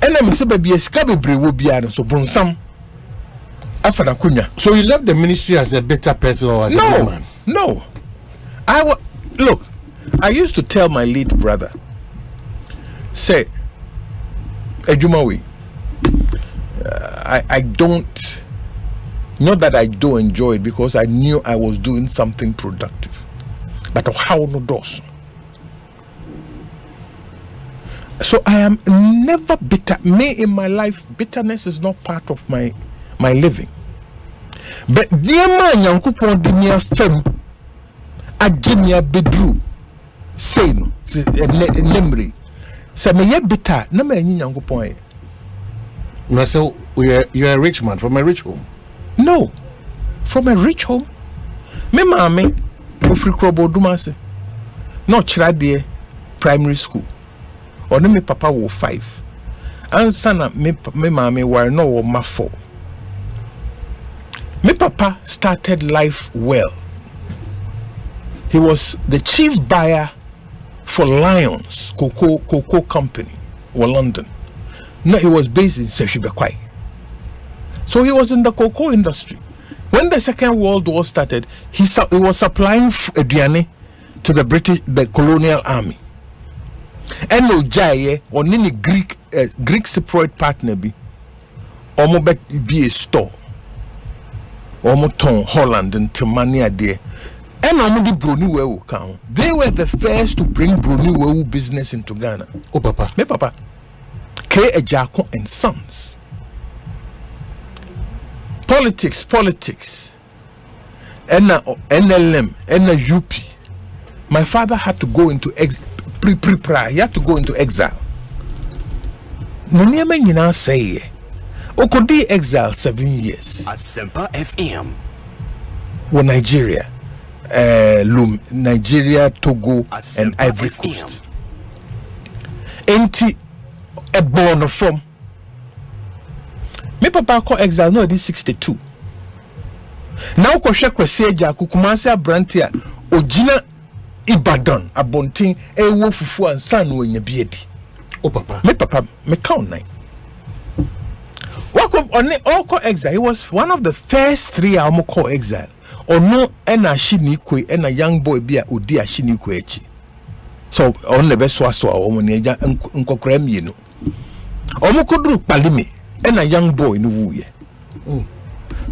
And I'm saying, baby, escabebre will be an so bonsam. Afana kunya. So you left the ministry as a better person or as no, a woman? No, no. I wa look. I used to tell my lead brother, say, Ejumawi, uh, I I don't. Not that I do enjoy it because I knew I was doing something productive. But how no does. So I am never bitter. Me in my life, bitterness is not part of my my living. But dear man, yanku pon de mia fem ajimia bedru say no memory. So me ye bitter na me yanku pon. No, so you are you are a rich man from a rich home. No, from a rich home. Me mame, ofrikrobo dumase. No chradie primary school. Or no me papa wo five. And sana me me mame were no wo ma four. Me papa started life well. He was the chief buyer for Lions Cocoa Cocoa Company or London. No, he was based in Sechibekwai. So he was in the cocoa industry. When the Second World War started, he, su he was supplying Adriane to the British, the colonial army. And Ojaye, or Nini Greek, uh, Greek Cypriot partner, be Omobet be a store. Omoton, Holland, and Timania there. And Omodi Bruni Wewu Count. They were the first to bring Bruni Wewu business into Ghana. Oh, Papa. Me, Papa. K. Ejako and Sons. Politics, politics, N L M, N U P. My father had to go into ex pre pre prior. He had to go into exile. Nonyame nyina say, Okodi exile seven years. Asempa F M. Well, Nigeria, uh, Lum, Nigeria, Togo, Asempa and Ivory F M. Coast. Enti a born from me papa call exile no this sixty-two. Now Kwesi Kwesi Eja Kukumansia Brantia Ojina Ibadan Abontin Ewo Fufu and San Wenye Biedi. Oh papa. Me papa me count nine. Walk up on the all call exile. He was one of the first three Amo call exile. Or no ena shini kwe ena young boy bia udi a shini kwechi. So on the best was so our woman unko crem you know. Omokodru palimi and a young boy in Wuye.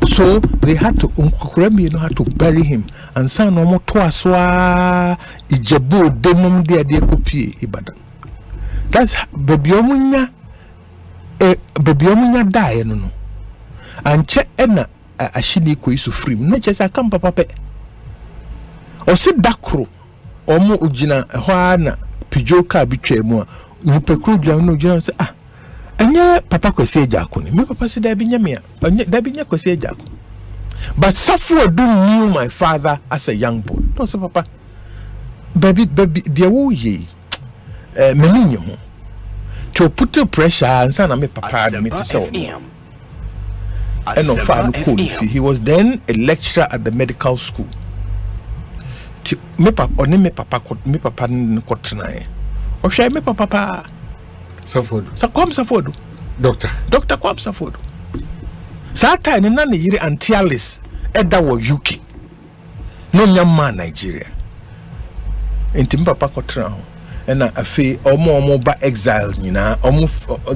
So they had to Unkukremi know how to bury him and sign no more toaswa Ijebu demum de Kopi Ibadan. That's Babiomunya eh Babiomunya die no no. And che ena ashiniku isu free not just a camp papa. Or sit dakro omo ujina hwana pijoka biche mwa nipekru jano jano say ah Anya papa Kwesi Eja akoni. Me papa si dabi nyamia. Dabi nya Kwesi Eja akoni. But Safo-Adu knew my father as a young boy. No say papa. Baby baby dia wo ye. Eh meninyo ho. To put pressure and sana me papa admit so. Eno fa no he was then a lecturer at the medical school. Ti me papa oni me papa me papa nkotnae. Ohwe me papa papa. Safo-Adu. So come Safo-Adu. Doctor. Doctor come Safo-Adu. Sata ni nani yiri antialis edda wo yuki. No nyama Nigeria. Intimba pa kotra ho. Ena afi omo omo ba exile nyina omo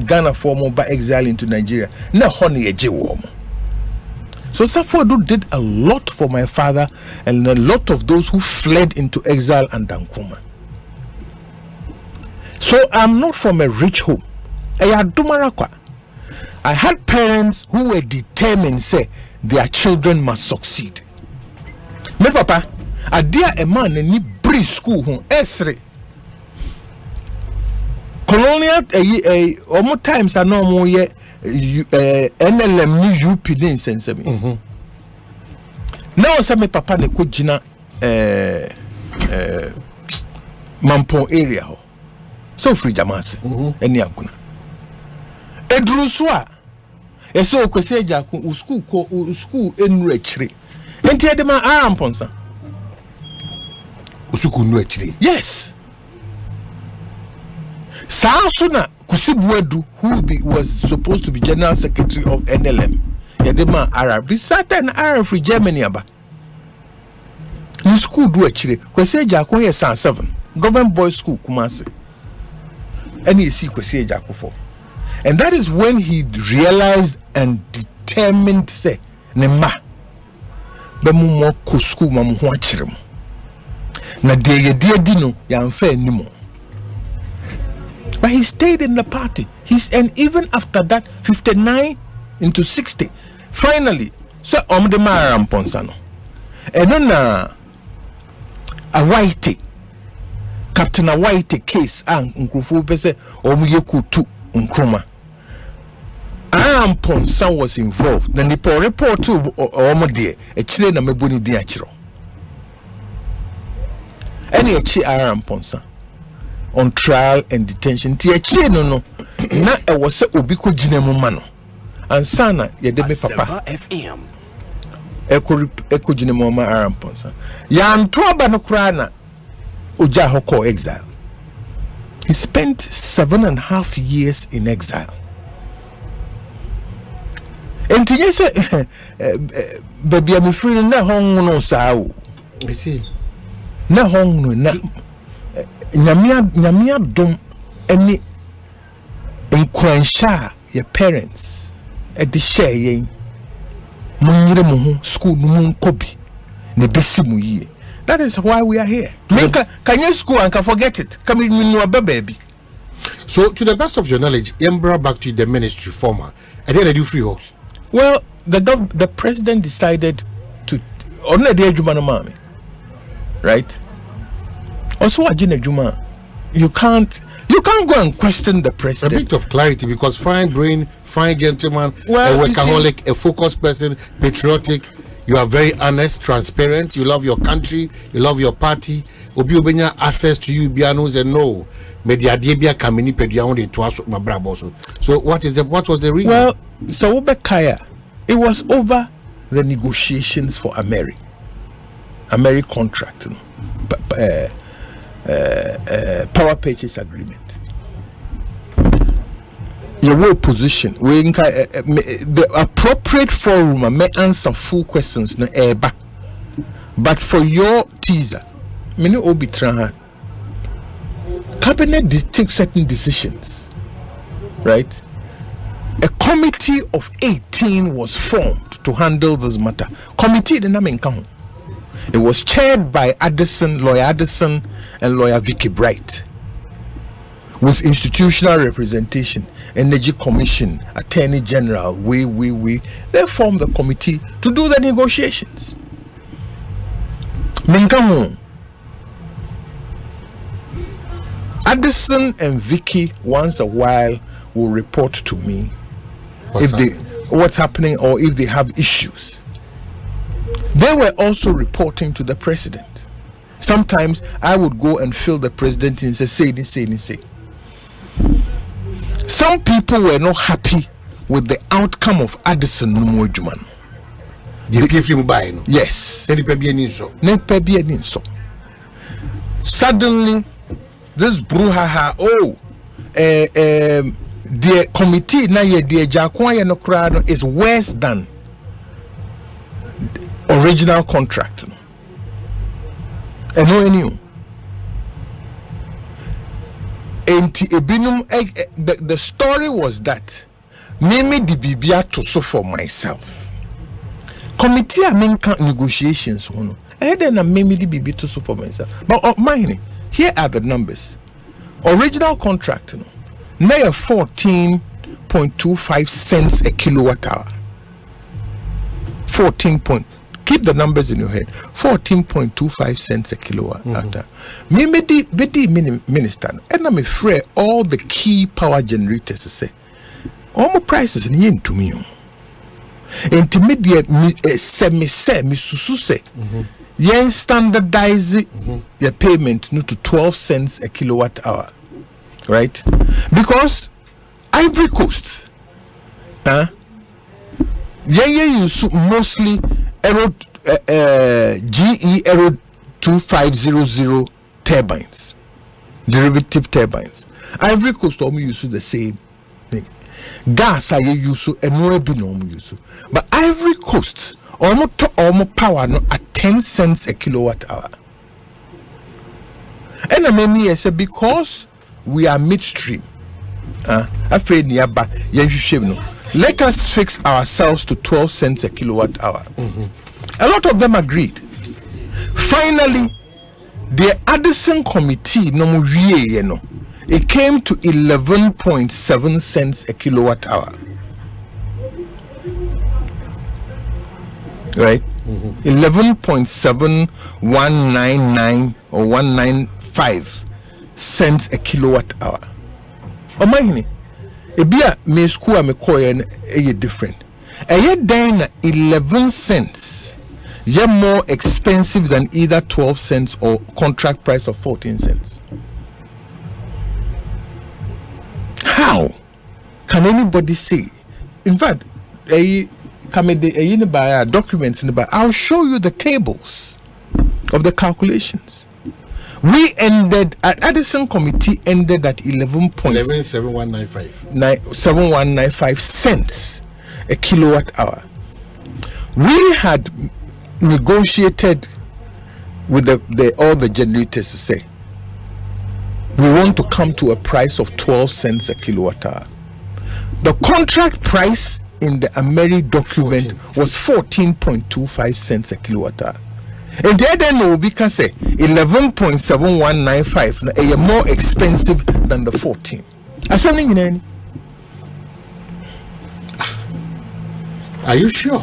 Ghana for omo ba exile into Nigeria. Na honi eje wo omo. So Safo-Adu did a lot for my father and a lot of those who fled into exile and Dankuma. So I'm not from a rich home. I had parents who were determined, say, their children must succeed. Me papa, a dear a man in the brief school who esre colonial a almost times are no more yet. N L M new U P didn't sense me. Now, some papa ne kujina Mampong area. So free jamasi eni akuna edruswa ese Kwesi Eja akun usku ko usku enu echire enti e de ma Aram Ponsa usku enu echire yes saasuna Kusibu Edu who be, was supposed to be general secretary of N L M e de ma Arab certain Arab free Germany aba usku du echire Kwesi Eja akun ye san seven government boys school Kumasi. And he see Kwesi Eja akufo. And that is when he realized and determined say nema bemu mo ko school ma mo ho akirem na de ye de di no ya nfa animo. But he stayed in the party. He's and even after that fifty-nine into sixty finally so om de Aram Ponsa no and na a white Captain White case and Nkrufo Pese Omuyeku Nkruma. Aram Ponsa was involved. Then the report to Omode, a chile na mebuni diachiro. Any a chi Aram Ponsa on trial and detention. Tia chile no no. Na e wase obiko jinemu mano. And sana yedebe papa. Eko eko jinemu ma Aram Ponsa. Ya ntoba no krana. Ujahoko exile. He spent seven and a half years in exile. And to yes, baby, I'm afraid na hong no sao. I see. Na hong no na. Nyamia nyamia dom any encourage your parents at the sharing. Mungire muhu school numu kobi ne besi muiye. That is why we are here. Ka, can you school and can forget it? Come in, no baby. So, to the best of your knowledge, Embra back to the ministry former. And then I do free ho. Well, the gov the president decided to only the Juma no mami, right? Also, Ajina Juma, you can't you can't go and question the president. A bit of clarity because fine brain, fine gentleman, well, a workaholic, see, a focused person, patriotic. You are very honest, transparent. You love your country. You love your party. Obi obenya access to you. Bianos and no. So what is the what was the reason? Well, so Obekaya, it was over the negotiations for Ameri, Ameri contract, no? uh, uh, uh, power purchase agreement. Your position, we uh, the appropriate forum may answer full questions, no eba. But for your teaser, many obi trahan. Cabinet takes certain decisions, right? A committee of eighteen was formed to handle this matter. Committee did not count. It was chaired by Addison, lawyer Addison, and lawyer Vicky Bright, with institutional representation, Energy Commission, Attorney General, we, we, we. They formed the committee to do the negotiations. Minkamu. Addison and Vicky once a while will report to me what's if happening? they what's happening or if they have issues. They were also reporting to the president. Sometimes I would go and fill the president in and say, say this, say this, say. Some people were not happy with the outcome of Addison Numojumano. They gave him by no? Yes. Suddenly this brouhaha, oh, eh, eh, the committee na ye de Jakwanye no kra no is worse than original contract. No, and no any. Enti ebinum the the story was that Mimi di bibia to so for myself. Committee I mean can't negotiations one. Eh then na Mimi di bibia to so for myself. But uh, mine. Here are the numbers. Original contract, no, near fourteen point two five cents a kilowatt hour. fourteen point. Keep the numbers in your head. fourteen point two five cents a kilowatt hour. Mimi di minister, and I'm afraid all the key power generators say, all my prices in yen to me. Intermediate semi semi sususe. Yen standardize mm-hmm. your payment no, to twelve cents a kilowatt hour, right? Because Ivory Coast, huh? Yeah, yeah, you so mostly aero, uh, uh, G E Aero two five zero zero turbines, derivative turbines. Ivory Coast, um, you so the same thing. Gas, I use so and no binum use so, but Ivory Coast. Almost to almost power no at ten cents a kilowatt hour. And I mean yes, because we are midstream. Uh, let us fix ourselves to twelve cents a kilowatt hour. Mm-hmm. A lot of them agreed. Finally, the Addison committee no you know, it came to eleven point seven cents a kilowatt hour. Right, mm-hmm. eleven point seven one nine nine or one nine five cents a kilowatt hour. Oh my honey, a beer me school me coin a different. A year then eleven cents, you're more expensive than either twelve cents or contract price of fourteen cents. How can anybody say? In fact, a documents in the back. I'll show you the tables of the calculations. We ended at Addison committee ended at eleven point eleven seven one nine five nine seven one nine five cents a kilowatt hour. We had negotiated with the, the all the generators to say we want to come to a price of twelve cents a kilowatt hour. The contract price in the Ameri document fourteen was fourteen point two five cents a kilowatt hour. And there then no, we can say eleven point seven one nine five is more expensive than the fourteen. Are you sure?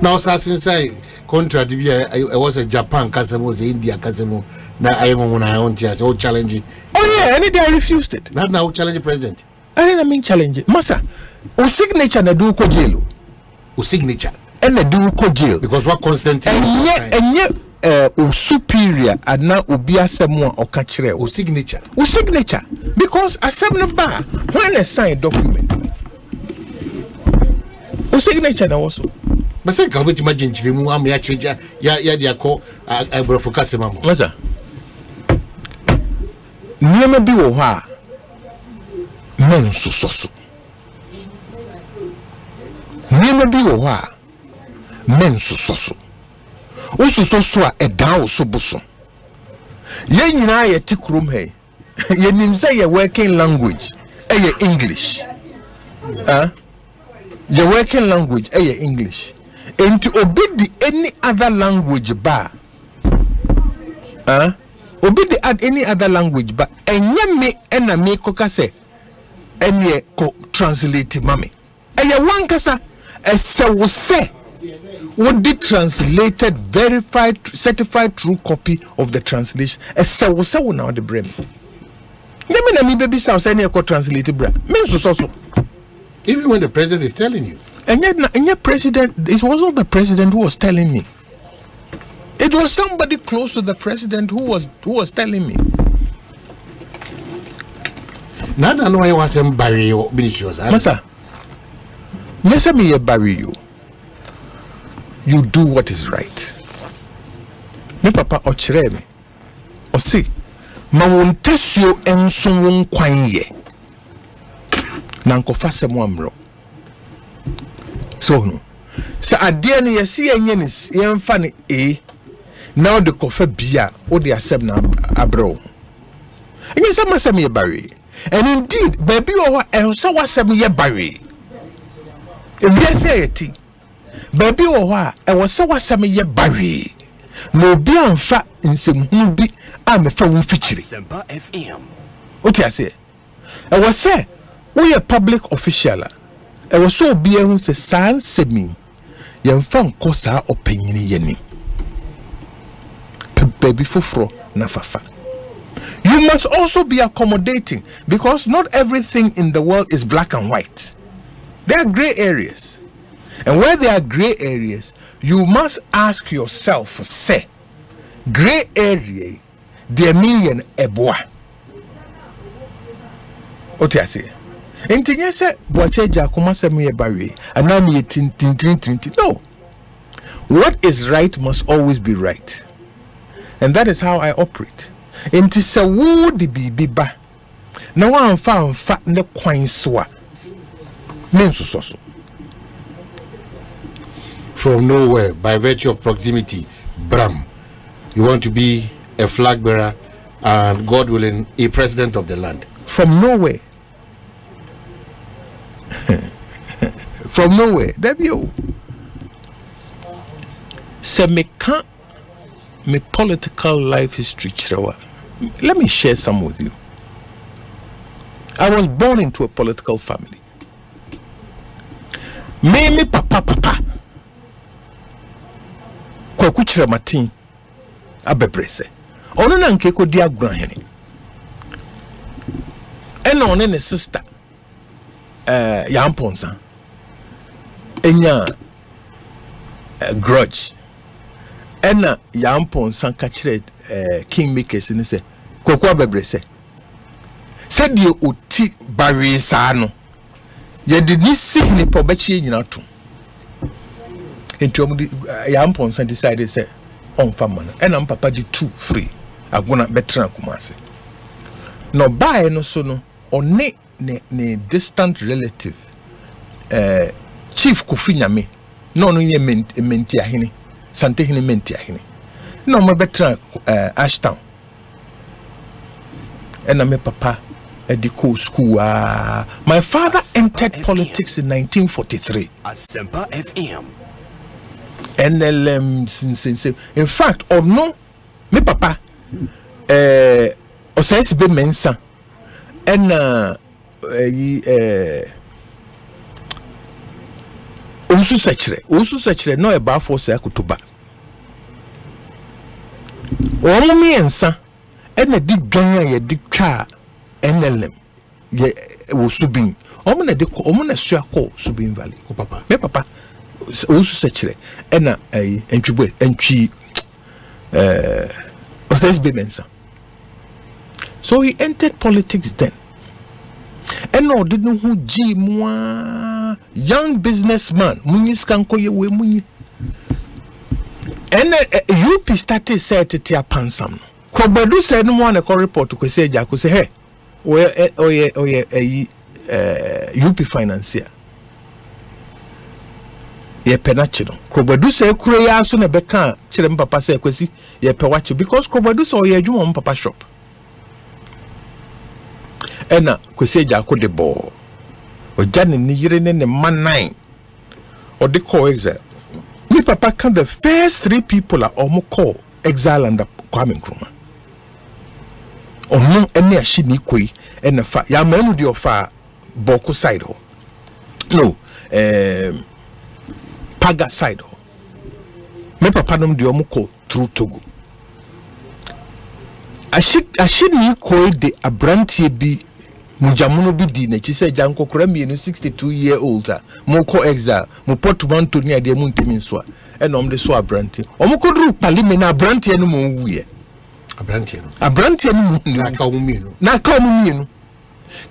Now, since I contract, I was in Japan, Kasemo, India, Kasemo, now I am on my own tears, all challenging. Oh, yeah, and I refused it. Not now, challenge the president. I didn't mean challenge it. Masa, o signature na do ko jelo. O signature. and they do go jail because what consent and yet and yet uh superior and now ubia someone or catch or signature or signature because assembly bar when they sign document or signature also. But I can't imagine you are me actually yeah yeah yeah call I will focus him on what's that near be over men so so near be over men so so also so so a down so bosom yen you know you take room hey you name say your working language and your English huh your working language and your English. And to obey the any other language bar, huh? Obey the add any other language bar, and you me and I make coca say, and you translate mommy. And you one kasa, and so will say, would the translated, verified, certified true copy of the translation, and so will say, now the brain. Let me baby sounds any co translated bra. Means also, even when the president is telling you. And yet, and yet, president, it wasn't the president who was telling me. It was somebody close to the president who was who was telling me. Now I know I was in Barrio, ministers. Massa, Massa, me a Barrio. You do what is right. Me papa ochre me. O si, ma wontesio ensungu kwanye. Nanko fase mwamro. So no, so at the end you see any young funny a now the coffee beer or the assembly abroad. And yes, I must have me a barry, and indeed, baby or and so was a me a barry. If you say it, baby or and was so was a me a barry. No be on fat in some movie. I'm a phone featuring Asempa F M. What I say, I was say, we a public official. I was so be a science semi. Young fan cosa opinion yenny. Baby fufro nafafa. You must also be accommodating because not everything in the world is black and white. There are grey areas. And where there are grey areas, you must ask yourself, say, grey area, the million eboa. What I say? Intinye se boche jakuma se me bawe anami tin tin tin tin. No. What is right must always be right. And that is how I operate. Inti se wo di bibiba. Na wan fa anfa ne kwan so a. Mensososo. From nowhere by virtue of proximity, Bram. You want to be a flag bearer and God willing a president of the land. From nowhere. From nowhere, there you say me can't my political life history. Let me share some with you. I was born into a political family. Me me papa papa kwakuchira matin abebrese ono na nkeko dia granhene eno one ne sister eh Aram Ponsa enya grudge ena Aram Ponsa ka kire eh kingmakers ni se kokwa bebre se se die oti bawe saa no ye de ni sig ni po bachi nyina to entiom Aram Ponsa decided se on famana ena papa di two free aguna betra kumase no bae no so no one ne, ne distant relative uh, Chief Kofina me no no ye menti ahene sante hene menti ahene no ma betra uh, Ashtown and my papa at the co school uh, my father Asempa entered F M. Politics in nineteen forty-three Asempa F M N L M since in fact or no me papa eh Osei-Bunso mensa and uh, eh unsu sechre unsu sechre no eba for se akutuba omo mi ensa ene di dwan ya di twa N L M ye wo subin omo na de omo na sua ko subin valley ko papa me papa also such a and a entry entry uh Osei-Bunso. So he entered politics then. And no didn't who G Mwa young businessman Munis Kankoye we Muni. And U P started said to Tia Pansam. Kobadu said no one a call report to Kwesi Jaku say hey. Oye oye oye a Uh, U P financier. Ye penachino. Kobadu se kure ya aso nebeka chile mpapa se Kwesi ye pewacho because Kobadu se oye juma mpapa shop. Ena Kwesi jako de bo. Ojani ni yire ne ne man nine. Or de call exile. Mi papa can the first three people are omo call exile under Kwame Nkrumah. Omo ene ashi ni koi ene fa ya manu di ofa Boko side ho. No, eh, Paga side ho. Me papa nom di omuko through Togo. Ashi ashi ni ko de abrantie bi mujamuno bi di na chise janko kura mienu sixty-two year older moko exile mu portmanteau ni ade mu ntimi nsoa e nom de so abrantie. Omuko dru palime na abrantie no mu wuye. Abrantie no. Abrantie no mu na ka umienu. Na ka umienu.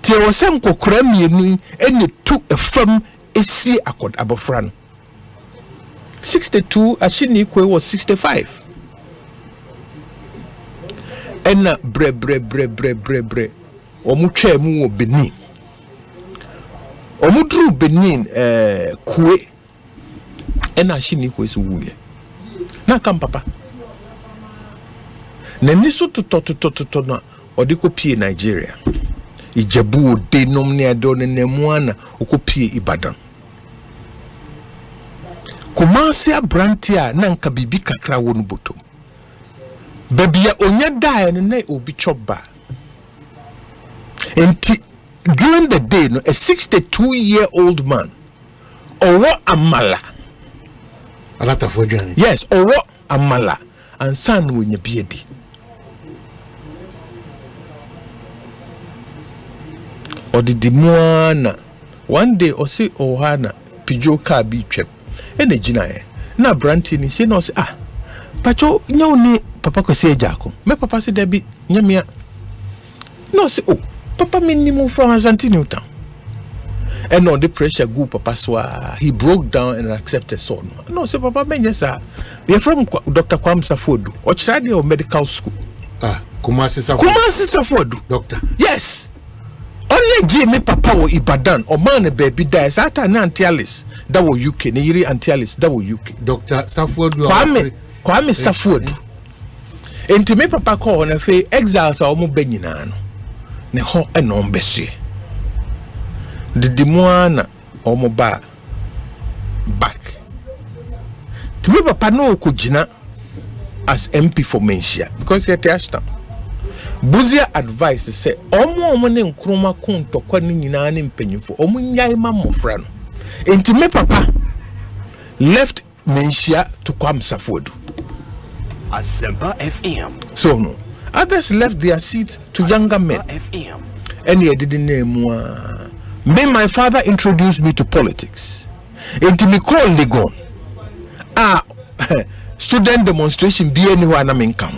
Te wasem kokura mienu ene tu efam esi akod abofra no sixty-two ashini kwe was sixty-five ena bre bre bre bre bre bre omutwa mu wo Benin omudru Benin eh kwe ena ashini kwe so wuye na kam papa ne niso toto toto toto na odiko pie Nigeria Ijebu de nom ne adone ne mwana okopie Ibadan. Kumanse abrantia na nka bibi kakra wonu botom. Babia onya dae ne na obi choba. Enti during the day no a sixty-two year old man owo amala. Alata fodwani. Yes, owo amala and san wonye biedi. Or the demona one day or say ohana pijo car be trap and a gina na brantini say no say ah pacho no ni papa Kwesi Ejiako me papa say there be nyamia no say oh papa minimum from Azantini town and on the pressure go papa swa he broke down and accepted so no, no say papa men yes sir we are from Doctor Kwame Safo-Adu or Chade or medical school ah Kumasi Safo-Adu Kumasi Safo-Adu doctor yes only Jimmy Papa wo Ibadan or man baby dies at an antialis that were U K, Niri antialis that were U K. Doctor Safo-Adu Kwame Kwame Safo-Adu. And to me, Papa call on a fe exiles are more beninano. Neho and on Bessie. The Demoana or Moba back. To me, Papa no Kujina as M P for Mencia because he attached them. Buzia advice say omo omo ne nkroma kontokwa ne nyina ne mpanyimfo omo nyai mamofra no enti me papa left Menchia to Kwame Safo-Adu Asempa F M so no others left their seats to Asempa younger men F M and he didn't name uh, me my father introduced me to politics enti me call Legon ah student demonstration be anywhere na menka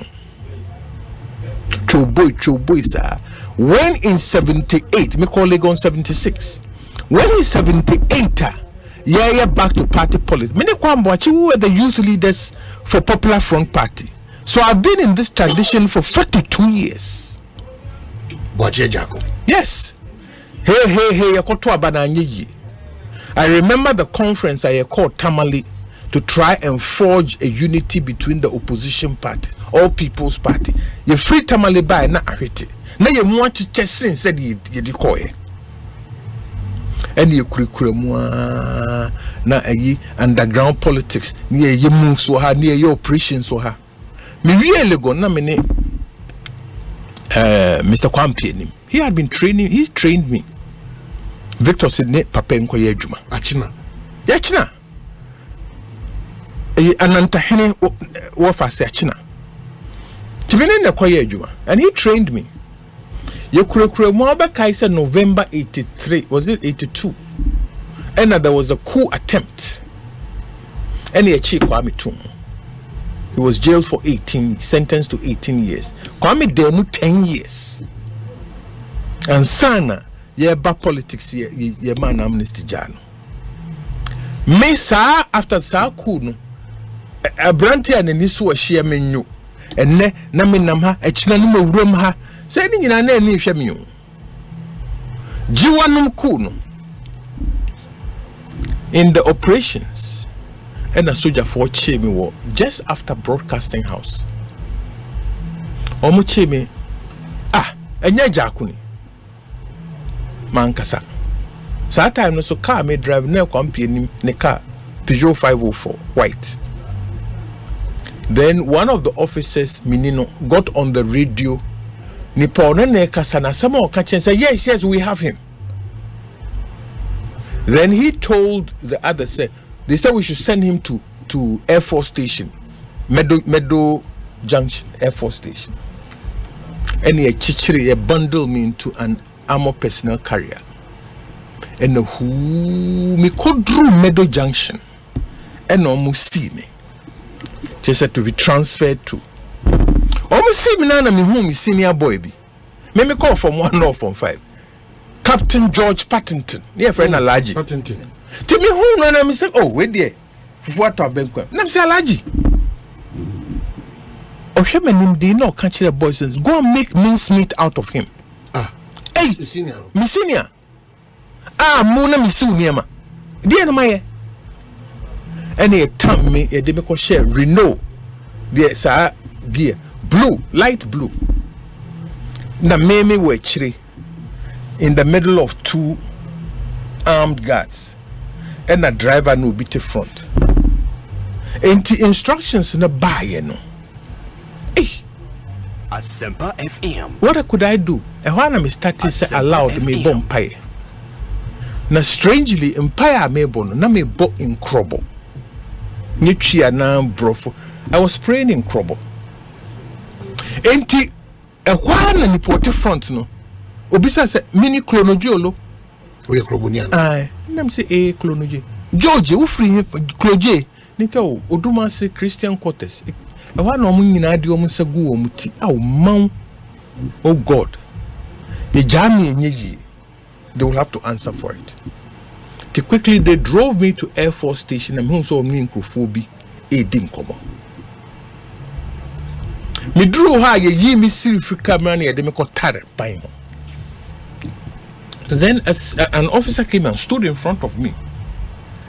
Choboy, Choboy, sir. When in seventy-eight, me call Legon seventy-six. When in seventy-eight, yeah, yeah, back to party politics. Many Kwamboachi were the youth leaders for Popular Front Party. So I've been in this tradition for forty-two years. Yes. Hey, hey, hey, I remember the conference I called Tamale to try and forge a unity between the opposition parties, all people's party. You free Tamale by na arete. Na you want to chess in said you decoy. And you curriculum na ye underground politics near ye move so her near your operations so her. Me really go na mene uh Mister Kwampianim. He had been training, he's trained me. Victor Sidney Papenko Yejuma. Achina. Yachina. Anantahene wafase achina. Chimene na kwa yejuma. And he trained me. Yekure kure mwaba kaisa November eighty-three. Was it eighty-two? And there was a coup attempt. and a Chief Kwame Tum. He was jailed for eighteen, sentenced to eighteen years. Kwame Dame ten years. And sana, yeah, but politics, yeah, yeah, man, amnesty jano. Me sa after sa kun, a brandy and a nisu a sheer menu, and ne naminamha, a chinanum room ha, sending in an enemy shemu. Jiwanum kun in the operations. And a soldier for Chemi war just after broadcasting house. Omo Chemi, ah, enya jakuni. Mankasa. Sa time no so car may drive ne company ne car Peugeot five oh four white. Then one of the officers Minino got on the radio. Nipo no ne kasa na sama okache say yes yes we have him. Then he told the other say. They said we should send him to, to Air Force Station, Meadow, Meadow Junction, Air Force Station. And he chichiri, he bundled me into an armored personnel carrier. And who me could drew Meadow Junction, and almost see me. They said to be transferred to. Almost see me now, and me home is senior boy. Me me call from one or from five. Captain George Pattinson, yeah, friend, a large Pattinson. Tell me who no I say oh wait there what to bank kwam na say alaji ohwemanim dey no catch the boys go make mincemeat out of him ah hey senior mi senior ah mo na mi si uniama dey na maye and e tam me e dey me ko share Renault there sir gear blue light blue na me me we chiri in the middle of two armed guards. And a driver no bit front. And the instructions in the buy, you know. Hey. Asempa F M. What could I do? And when I'm starting to allowed me bomb pie. Now strangely, empire me bono, na me bo in crobo. Nitria na brofo. I was praying in crobo. And the a one and the porte front no. Obisa said mini clonojolo. We crobo nian. Aye. Nam say eh clonoje George we free clonoje nika o oduma say Christian quarters e wa na omun nyina de omun say go omuti aw man oh God the jami enye they will have to answer for it. They quickly they drove me to Air Force Station and home so omun nkrofo bi e di nkomo me drew ha ye yi me siri fi camera na ye de me ko tare ban. Then as uh, an officer came and stood in front of me,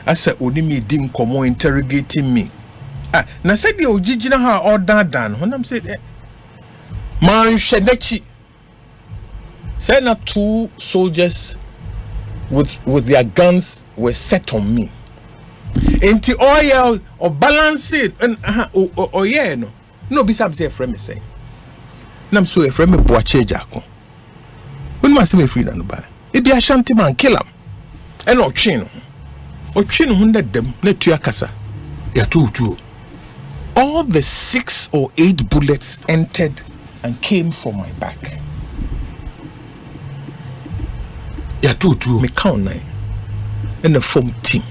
I said, "Onimi dim komo interrogating me." Ah, na said the ojijina ha order dan. When I'm said, "Man shedechi," send up two soldiers with with their guns were set on me. Into oil or balance it and or yeah no no bisabs a frame say. Nam so a frame boache jako. When must we free dan ba? It be a shanty man, kill him. And or chin. Or chin hundred them, let to your casa. Yeah, two, two. All the six or eight bullets entered and came from my back. Yeah, two, two. Me count nine. And the foam team.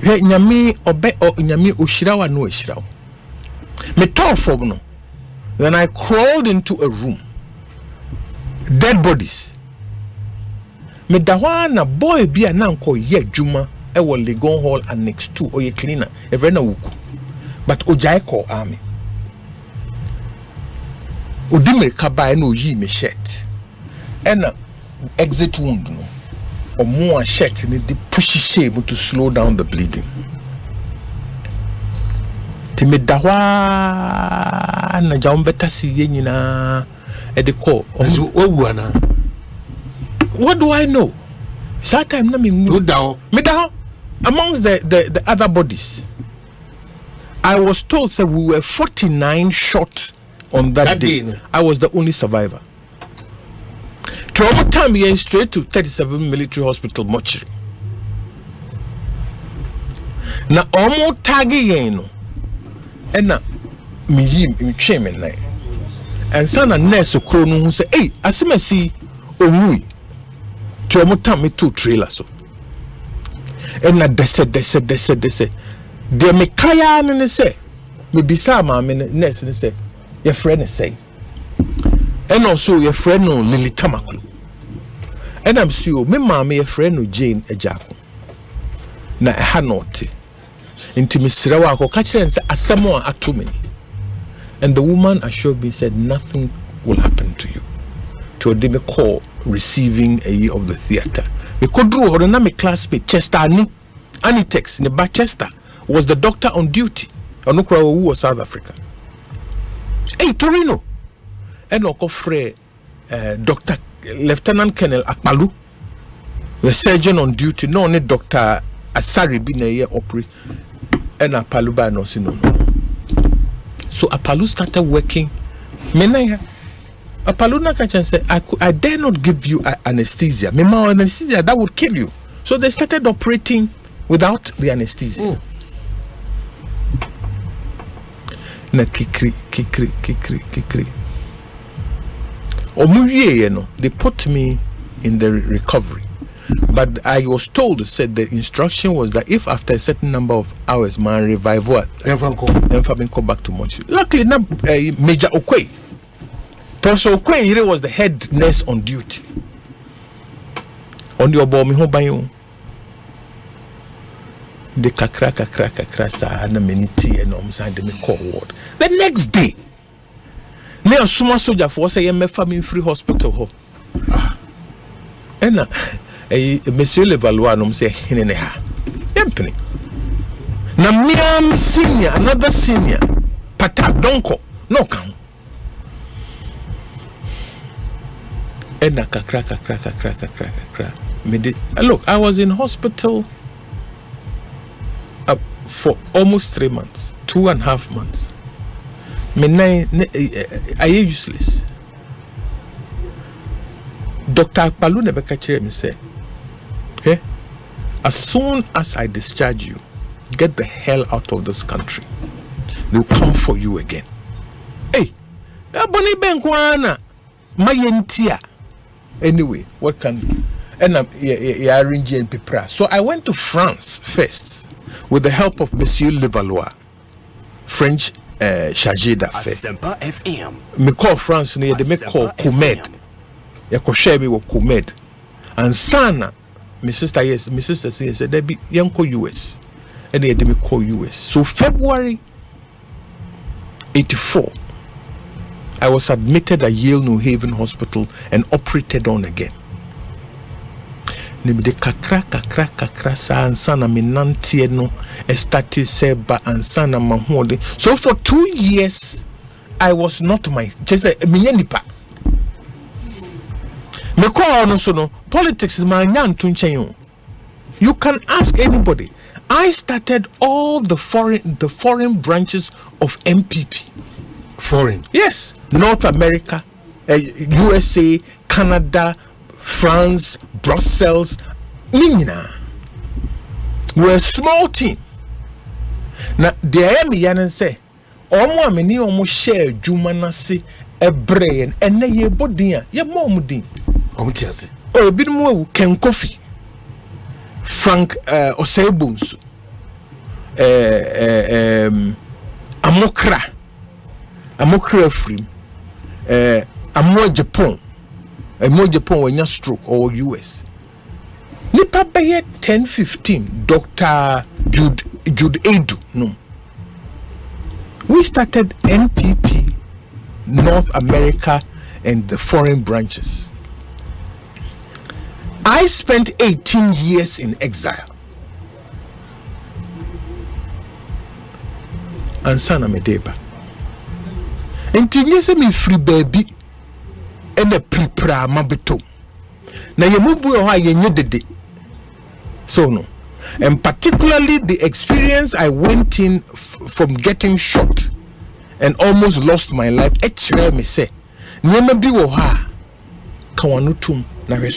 Hey, nyami obe or nyami ushirawa no ushirawa. Me tore from no. Then I crawled into a room. Dead bodies. Me dawana boy be an uncle ye juma e will legon hall and next to or ye cleaner every na wuku but ojaiko army udimre kaba no yi me shirt and exit wound no or more shirt in the pushy shame to slow down the bleeding timi dawa na jambeta si ye nyina e de call owuana. What do I know? That time, na me down. Me down. Amongst the, the, the other bodies, I was told that we were forty-nine shot on that, that day. day. I was the only survivor. Trauma time, we went straight to thirty-seven Military Hospital mortuary. Na omo tagi yeno. Ena mi yim mi chairman na. And sana nurse okrono who say, "Hey, asimasi omui." Chomo time me two trailers so. And na dese dese dese dese. The Mikaya and say, maybe some I mean, next and say, your friend is saying, and also your friend no Lily Tamaklu, and I'm sure my mammy, your friend no Jane a jack. Na Hanoti, into Miss Rawako, catcher and say, as someone are too many. And the woman assured me, said, nothing will happen to you. To a demi call receiving a year of the theatre. We could do or another classmate, Chester Annie, Annie Tex, in Chester, was the doctor on duty, on Ukrawa, who was South Africa. Hey, Torino, and Okofre, uh, Doctor Lieutenant Colonel Akmalu, the surgeon on duty, no only Doctor Asari Bineye Opry, and Apaluba no Sino. So Apalu started working. Menaya Apalu Nakacha said, I, I dare not give you anesthesia. Mema anesthesia, that would kill you. So they started operating without the anesthesia. Na kikri, kikri, kikri, kikri. Omuye, you know, they put me in the recovery. But I was told, said the instruction was that if after a certain number of hours, my revival, Enfabin come back to Montreal. Luckily, now, uh, Major Okwe, Professor Okwe, he was the head nurse on duty. On your bomb, the kakra kakra kakra and a minute and omside the call ward. The next day, now, some soldier for say, I'm a free hospital. And Eh, Monsieur Levallois, no say hineneha. Empty. Na miam senior, another senior. Pata donko, no count. Ena kakra kakra kakra kakra kakra. Look, I was in hospital uh, for almost three months, two and a half months. Me nine, I useless. Doctor Palu never catch me say. Okay. As soon as I discharge you, get the hell out of this country. They'll come for you again. Hey, Bonnie Benkwana, my entia. Anyway, what can do? And I'm arranging Pipra. So I went to France first with the help of Monsieur Levallois, French uh, chargé d'affaires. Asempa F M. Me call France, they may call Koumed. They share me with Koumed. And Sana. My sister, yes, my sister said, they be young call U S. And they had me call U S. So February eighty-four, I was admitted at Yale New Haven Hospital and operated on again. Nimde kakra kakra kakra sa ansana minantie no estati seba ansana mahode. So for two years, I was not my just a minyenipa. Politics is my nyan tuncheyo. You can ask anybody. I started all the foreign the foreign branches of M P P. Foreign? Yes. North America, uh, U S A, Canada, France, Brussels, Nina. We're a small team. Now the M Yanan say, Omo amini omo share jumanasi ebrain and ye bodin ye momudin. Oh, bit more Ken Kofi, Frank uh, Osei-Bunso, uh, uh, um, Amokra, Amokra Frame, uh, Amo Japan, Amo Japan when you stroke or U S. Nipa baye ten fifteen. Doctor Jude Jude Edu. No, we started N P P, North America, and the foreign branches. I spent eighteen years in exile. And sana medeba. And tinyese mi free baby. And a prepra mabeto. Na yemubu yoha yenye dede. So no. And particularly the experience I went in from getting shot and almost lost my life. Echre me se. Nyeme bi woha. Kawanutum na